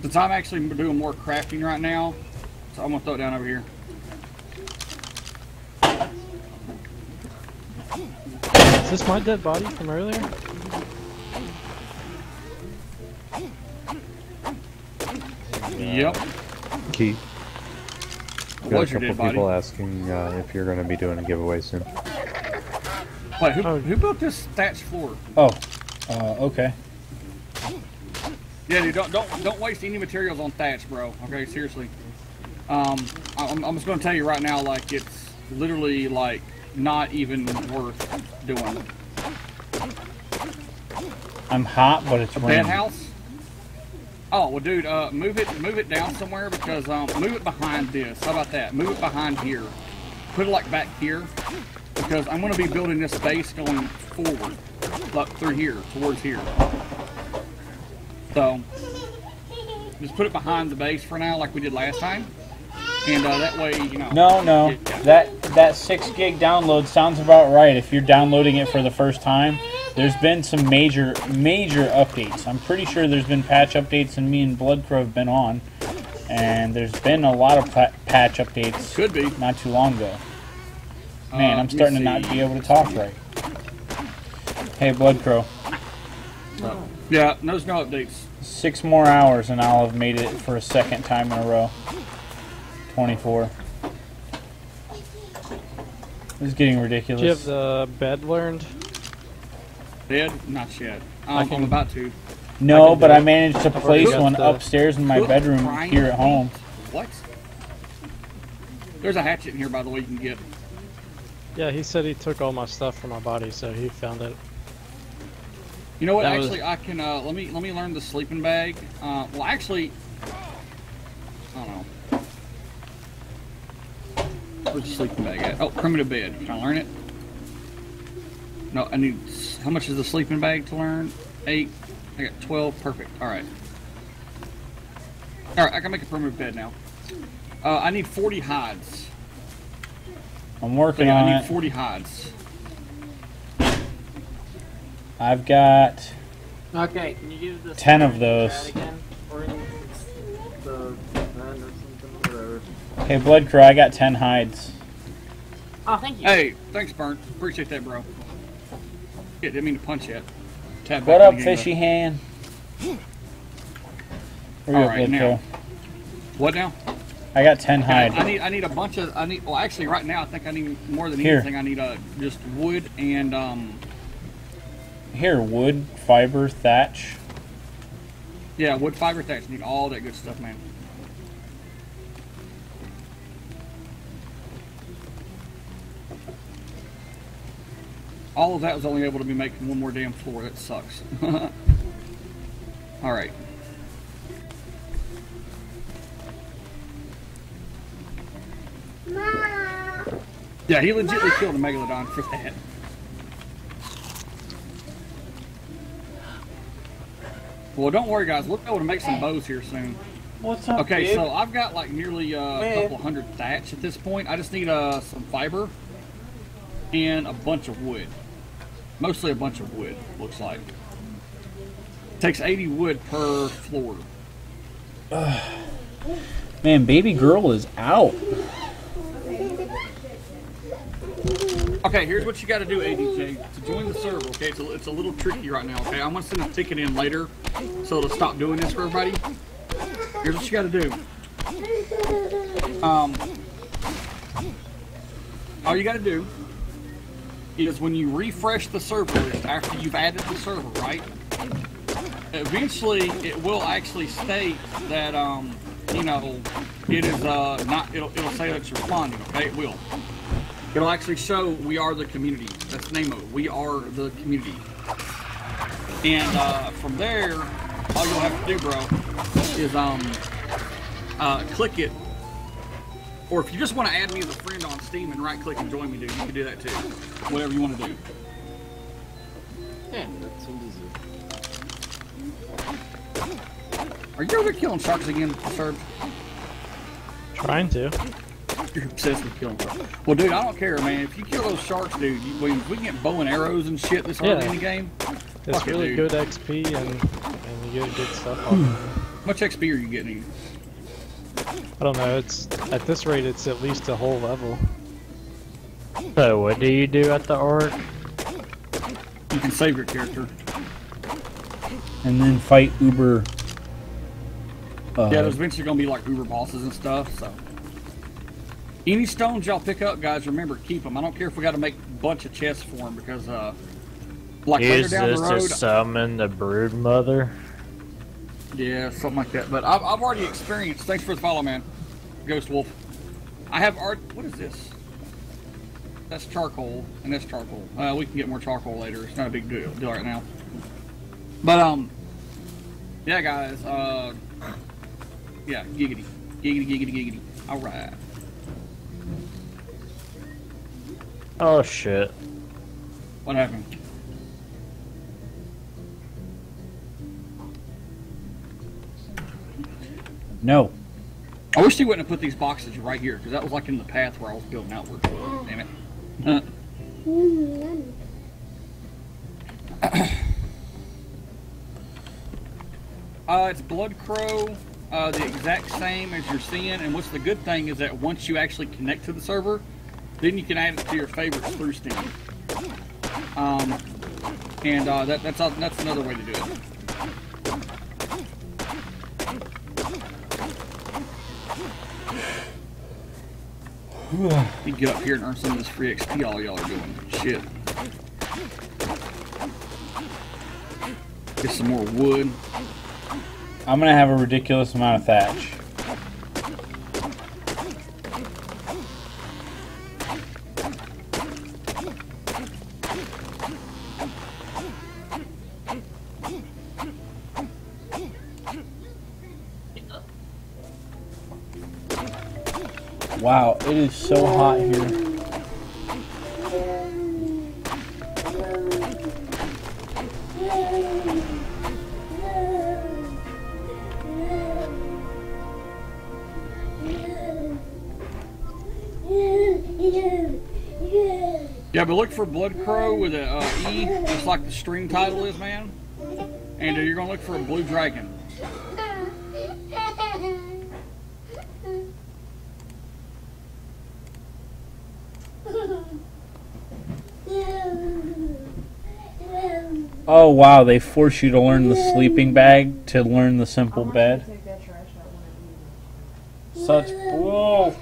Since I'm actually doing more crafting right now, so I'm gonna throw it down over here. Is this my dead body from earlier? Yep. Keith, got What's a couple people body? asking uh, if you're going to be doing a giveaway soon. Wait, who, oh. who built this thatch floor? Oh, uh, okay. Yeah, dude, don't don't don't waste any materials on thatch, bro. Okay, seriously. Um, I'm I'm just going to tell you right now, like it's literally like not even worth doing. I'm hot, but it's raining. House. Oh, well, dude, uh, move it move it down somewhere because, um, move it behind this. How about that? Move it behind here. Put it, like, back here because I'm going to be building this base going forward, like, through here, towards here. So, just put it behind the base for now like we did last time, and, uh, that way, you know. No, no, that, that six gig download sounds about right if you're downloading it for the first time. There's been some major, major updates. I'm pretty sure there's been patch updates, and me and Bloodcrow have been on. And there's been a lot of pa patch updates. Could be. Not too long ago. Man, uh, I'm starting to not be able to talk right. Hey, Bloodcrow. No. Yeah, there's no updates. Six more hours, and I'll have made it for a second time in a row. twenty-four. This is getting ridiculous. Do you have the bed learned? Dead? Not yet. Um, I can, I'm about to. No, I but I managed to place one the... upstairs in my bedroom here at home. What? There's a hatchet in here, by the way, you can get. Yeah, he said he took all my stuff from my body, so he found it. You know what? That actually, was... I can. Uh, let me let me learn the sleeping bag. Uh, well, actually, I don't know. Where's the sleeping bag at? Oh, primitive bed. Can I learn it? No, I need, how much is the sleeping bag to learn? Eight, I got twelve, perfect, all right. Alright, I can make a permanent bed now. Uh, I need forty hides. I'm working so, yeah, on it. I need forty hides. I've got... Okay, can you give this ten of those. Again? Or the van or something, whatever. Hey, Blood Crow, I got ten hides. Oh, thank you. Hey, thanks, Burn. Appreciate that, bro. Yeah, didn't mean to punch yet. Tap what up, fishy game, hand? All right, now. What now? I got ten okay, hide. I need, I need a bunch of, I need, well, actually, right now, I think I need more than Here. anything. I need uh, just wood and, um... Here, wood, fiber, thatch. Yeah, wood, fiber, thatch. Need all that good stuff, man. All of that was only able to be making one more damn floor. That sucks. All right. Ma. Yeah, he legitimately Ma. killed a megalodon for that. Well, don't worry, guys. We'll be able to make some bows here soon. What's up, Okay, dude? So I've got like nearly uh, a couple hundred thatch at this point. I just need uh, some fiber and a bunch of wood. Mostly a bunch of wood, looks like. Takes eighty wood per floor. Uh, man, baby girl is out. Okay, here's what you got to do, A D J, to join the server, okay? It's a, it's a little tricky right now, okay? I'm going to send a ticket in later, so it'll stop doing this for everybody. Here's what you got to do. Um, all you got to do is when you refresh the server list after you've added the server, right? Eventually, it will actually state that, um, you know, it is uh, not, it'll, it'll say that it's responding, okay? It will. It'll actually show we are the community. That's the name of it. We are the community. And uh, from there, all you'll have to do, bro, is um, uh, click it. Or if you just want to add me as a friend on Steam and right-click and join me, dude, you can do that too. Whatever you want to do. Yeah, that seems easy. Are you over killing sharks again, sir? Trying to. You're obsessed with killing sharks. Well, dude, I don't care, man. If you kill those sharks, dude, you, we, we can get bow and arrows and shit this early yeah. in the game. It's really it, good X P and, and you get good stuff on it. How much X P are you getting? I don't know. It's at this rate, it's at least a whole level. So, what do you do at the arc? You can save your character. And then fight Uber. Uh, yeah, there's eventually going to be like Uber bosses and stuff, so. Any stones y'all pick up, guys, remember, keep them. I don't care if we got to make a bunch of chests for them, because, uh... like, Use later down this the road, to summon the brood mother? Yeah, something like that. But I've, I've already experienced... Thanks for the follow, man. Ghost Wolf. I have art... What is this? That's charcoal, and that's charcoal. Uh, we can get more charcoal later. It's not a big deal, deal right now. But, um... yeah, guys, uh... yeah, giggity. Giggity, giggity, giggity. Alright. Oh shit. What happened? No. I wish they wouldn't have put these boxes right here, because that was like in the path where I was building outward. Damn it. uh, it's Blood Crow, uh, the exact same as you're seeing, and what's the good thing is that once you actually connect to the server, then you can add it to your favorites through Steam. Um, and uh, that, that's that's another way to do it. You can get up here and earn some of this free X P all y'all are doing. Shit. Get some more wood. I'm gonna have a ridiculous amount of thatch. Wow, it is so hot here. Yeah, but look for Blood Crow with an uh, E, just like the stream title is, man. And uh, you're going to look for a blue dragon. Oh, wow, they force you to learn the sleeping bag to learn the simple bed. Such bull.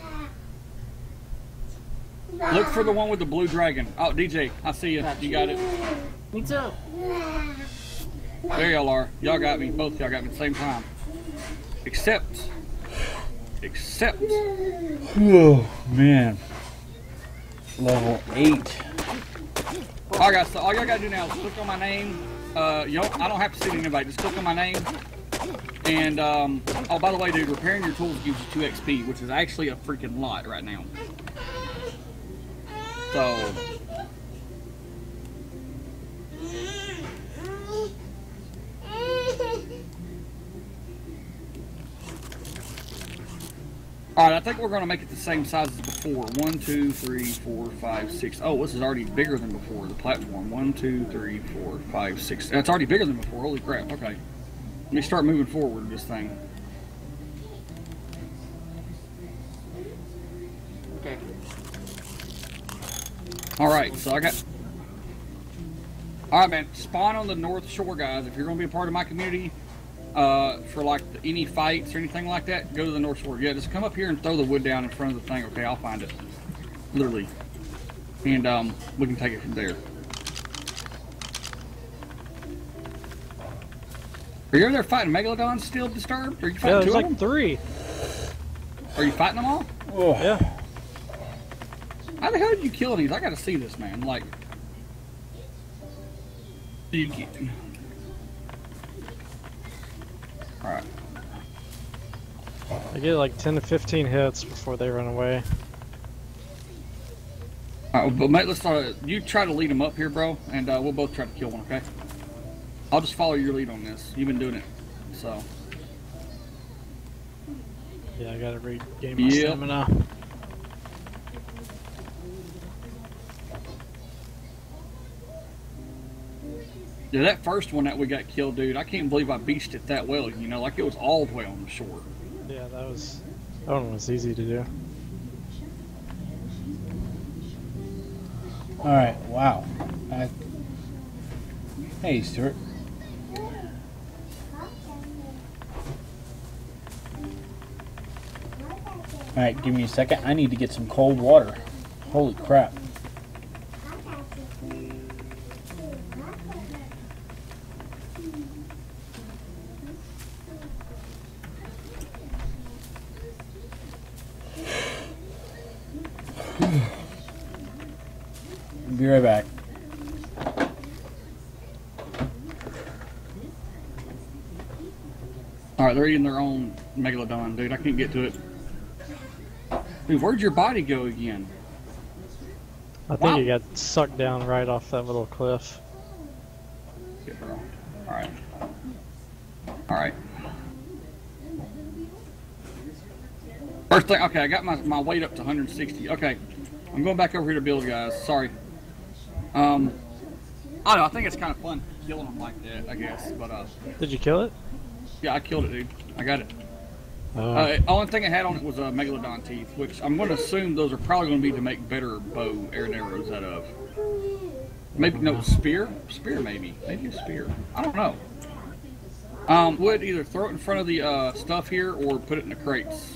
Look for the one with the blue dragon. Oh, D J, I see you. You got it. Me too. There y'all are. Y'all got me. Both y'all got me at the same time. Except. Except. Oh, man. Level eight. All right, guys, so all y'all gotta do now is click on my name. Uh, yo, I don't have to send anybody. Just click on my name. And, um, oh, by the way, dude, repairing your tools gives you two X P, which is actually a freaking lot right now. So. Alright, I think we're going to make it the same size as before. One, two, three, four, five, six. Oh, this is already bigger than before, the platform. One, two, three, four, five, six. That's already bigger than before. Holy crap. Okay. Let me start moving forward with this thing. Okay. Alright, so I got... Alright, man. Spawn on the North Shore, guys. If you're going to be a part of my community... Uh, for like the, any fights or anything like that, go to the North Shore. Yeah, just come up here and throw the wood down in front of the thing. Okay, I'll find it. Literally. And um, we can take it from there. Are you over there fighting Megalodon still, Disturbed? Are you fighting yeah, two like of them? Three. Are you fighting them all? Oh. Yeah. How the hell did you kill these? I gotta see this, man. Like... You get... Alright. I get like ten to fifteen hits before they run away. Alright, but mate, let's uh, you try to lead them up here, bro, and uh, we'll both try to kill one, okay? I'll just follow your lead on this. You've been doing it, so. Yeah, I gotta regain my yep. stamina. Yeah, that first one that we got killed, dude, I can't believe I beached it that well, you know, like it was all the way on the shore. Yeah, that was, that one was easy to do. Alright, wow. I... Hey, Stuart. Alright, give me a second. I need to get some cold water. Holy crap. Be right back. Alright, they're eating their own Megalodon, dude. I can't get to it. Dude, where'd your body go again? I think wow. you got sucked down right off that little cliff. Alright. Alright. First thing, okay, I got my, my weight up to one hundred sixty. Okay, I'm going back over here to build, guys. Sorry. Um, I don't know, I think it's kind of fun killing them like that, I guess, but, uh... Did you kill it? Yeah, I killed it, dude. I got it. Oh. Uh, only thing I had on it was, uh, Megalodon teeth, which I'm going to assume those are probably going to be to make better bow, air and arrows out of. Maybe, no, spear? Spear, maybe. Maybe a spear. I don't know. Um, would either throw it in front of the, uh, stuff here, or put it in the crates.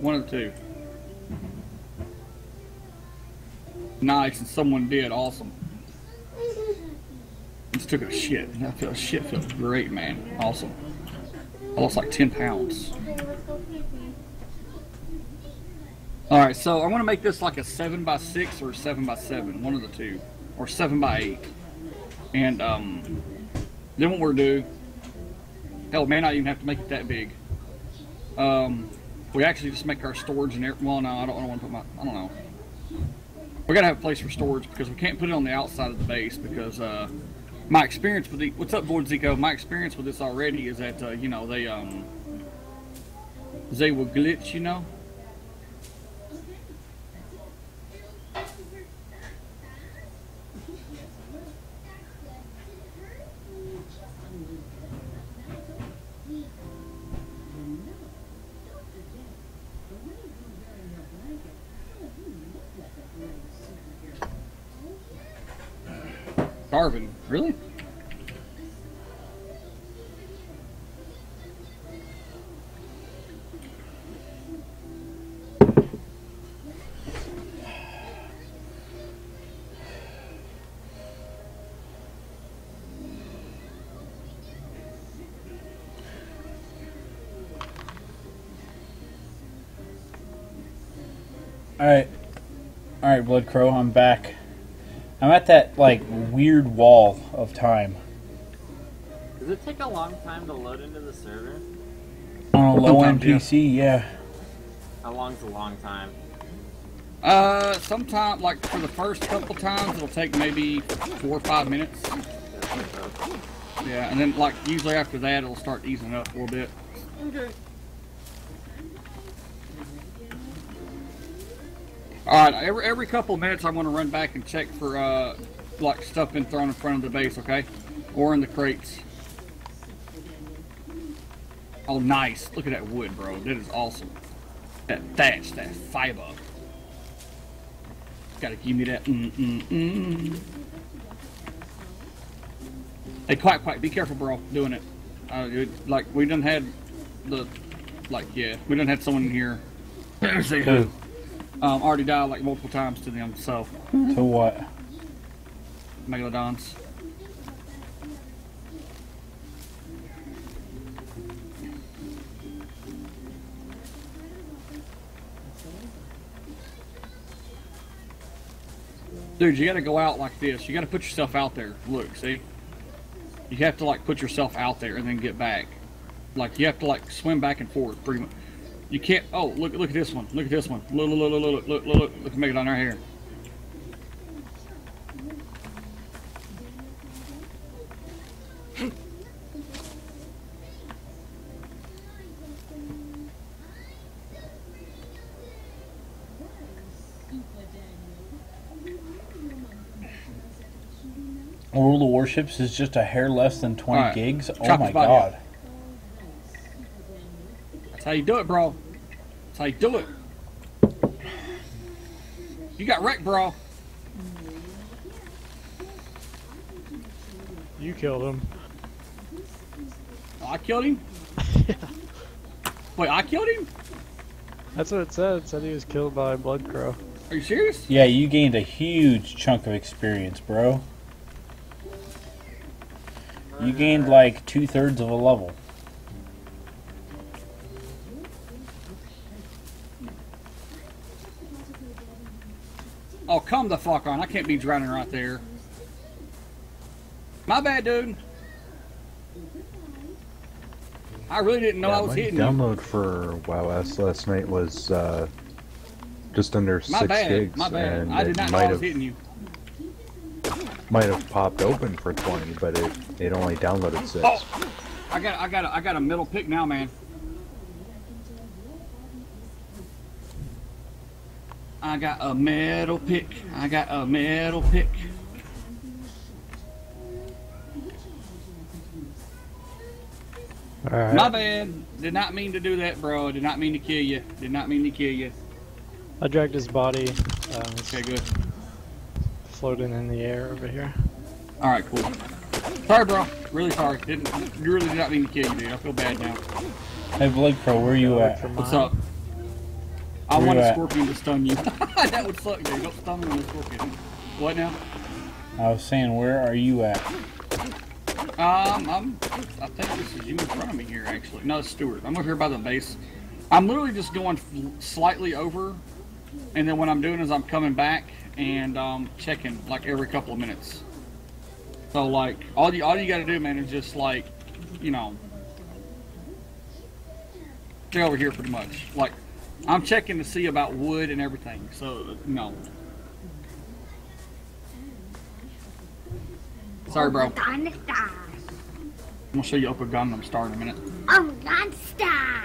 One of the two. Nice, and someone did. Awesome. Just took a shit. That feels shit. Feels great, man. Awesome. I lost like ten pounds. All right, so I want to make this like a seven by six or seven by seven, one of the two, or seven by eight. And um, then what we're do? Hell, man, I even have to make it that big. Um, we actually just make our storage and air. Well, no, I don't, I don't want to put my. I don't know. We gotta have a place for storage because we can't put it on the outside of the base because uh, my experience with the what's up, Board Zico? My experience with this already is that uh, you know they um they will glitch, you know. starving. Really? Alright, alright, Blood Crow, I'm back. I'm at that, like, weird wall of time. Does it take a long time to load into the server? On a low-end P C, yeah. How long's a long time? Uh, sometimes, like, for the first couple times, it'll take maybe four or five minutes. Yeah, and then, like, usually after that, it'll start easing up a little bit. Okay. Alright, every, every couple minutes I'm going to run back and check for, uh, like, stuff been thrown in front of the base, okay? Or in the crates. Oh, nice. Look at that wood, bro. That is awesome. That thatch, that fiber. Gotta give me that mm-mm-mm. Hey, quack, quack, be careful, bro, doing it. Uh, it like, we done had the, like, yeah, we done had someone in here. Say who? Um, already died like multiple times to them, so. To what? Megalodons. Dude, you gotta go out like this. You gotta put yourself out there. Look, see? You have to like put yourself out there and then get back. Like, you have to like swim back and forth pretty much. You can't. Oh, look! Look at this one. Look at this one. Look! Look! Look! Look! Look! Look! Look! Look at Megalodon right here. World of Warships is just a hair less than twenty right. gigs. Oh Chop my god! Out. That's how you do it, bro. That's how you do it. You got wrecked, bro. You killed him. Oh, I killed him? Yeah. Wait, I killed him? That's what it said. It said he was killed by Blood Crow. Are you serious? Yeah, you gained a huge chunk of experience, bro. You gained like two-thirds of a level. Oh, come the fuck on. I can't be drowning right there. My bad, dude. I really didn't know yeah, I was hitting you. My download for WoWS last night was uh, just under my six bad. gigs. My bad. And I did not know I was hitting you. Might have popped open for twenty, but it, it only downloaded six. Oh, I got, I, got a, I got a middle pick now, man. I got a metal pick. I got a metal pick. All right. My bad. Did not mean to do that, bro. Did not mean to kill you. Did not mean to kill you. I dragged his body. Um, okay, good. Floating in the air over here. All right, cool. Sorry, bro. Really sorry. Didn't. You really did not mean to kill you, dude. I feel bad now. Hey, Blood Pro, where are you at? What's up? I Where want a scorpion at? to stun you. That would suck, dude. Don't stun me with a scorpion. What now? I was saying, where are you at? Um, I'm. I think this is you in front of me here, actually. No, it's Stuart. I'm over here by the base. I'm literally just going slightly over, and then what I'm doing is I'm coming back and um, checking like every couple of minutes. So like, all you all you gotta do, man, is just like, you know, stay over here pretty much, like. I'm checking to see about wood and everything, so no. Sorry, bro. I'm gonna show you up a Gundam Star in a minute. I'm Gundam Star.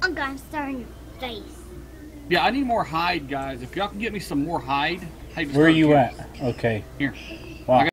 I'm Gundam Star in your face. Yeah, I need more hide, guys. If y'all can get me some more hide. Where are you at? Okay. Here. Wow.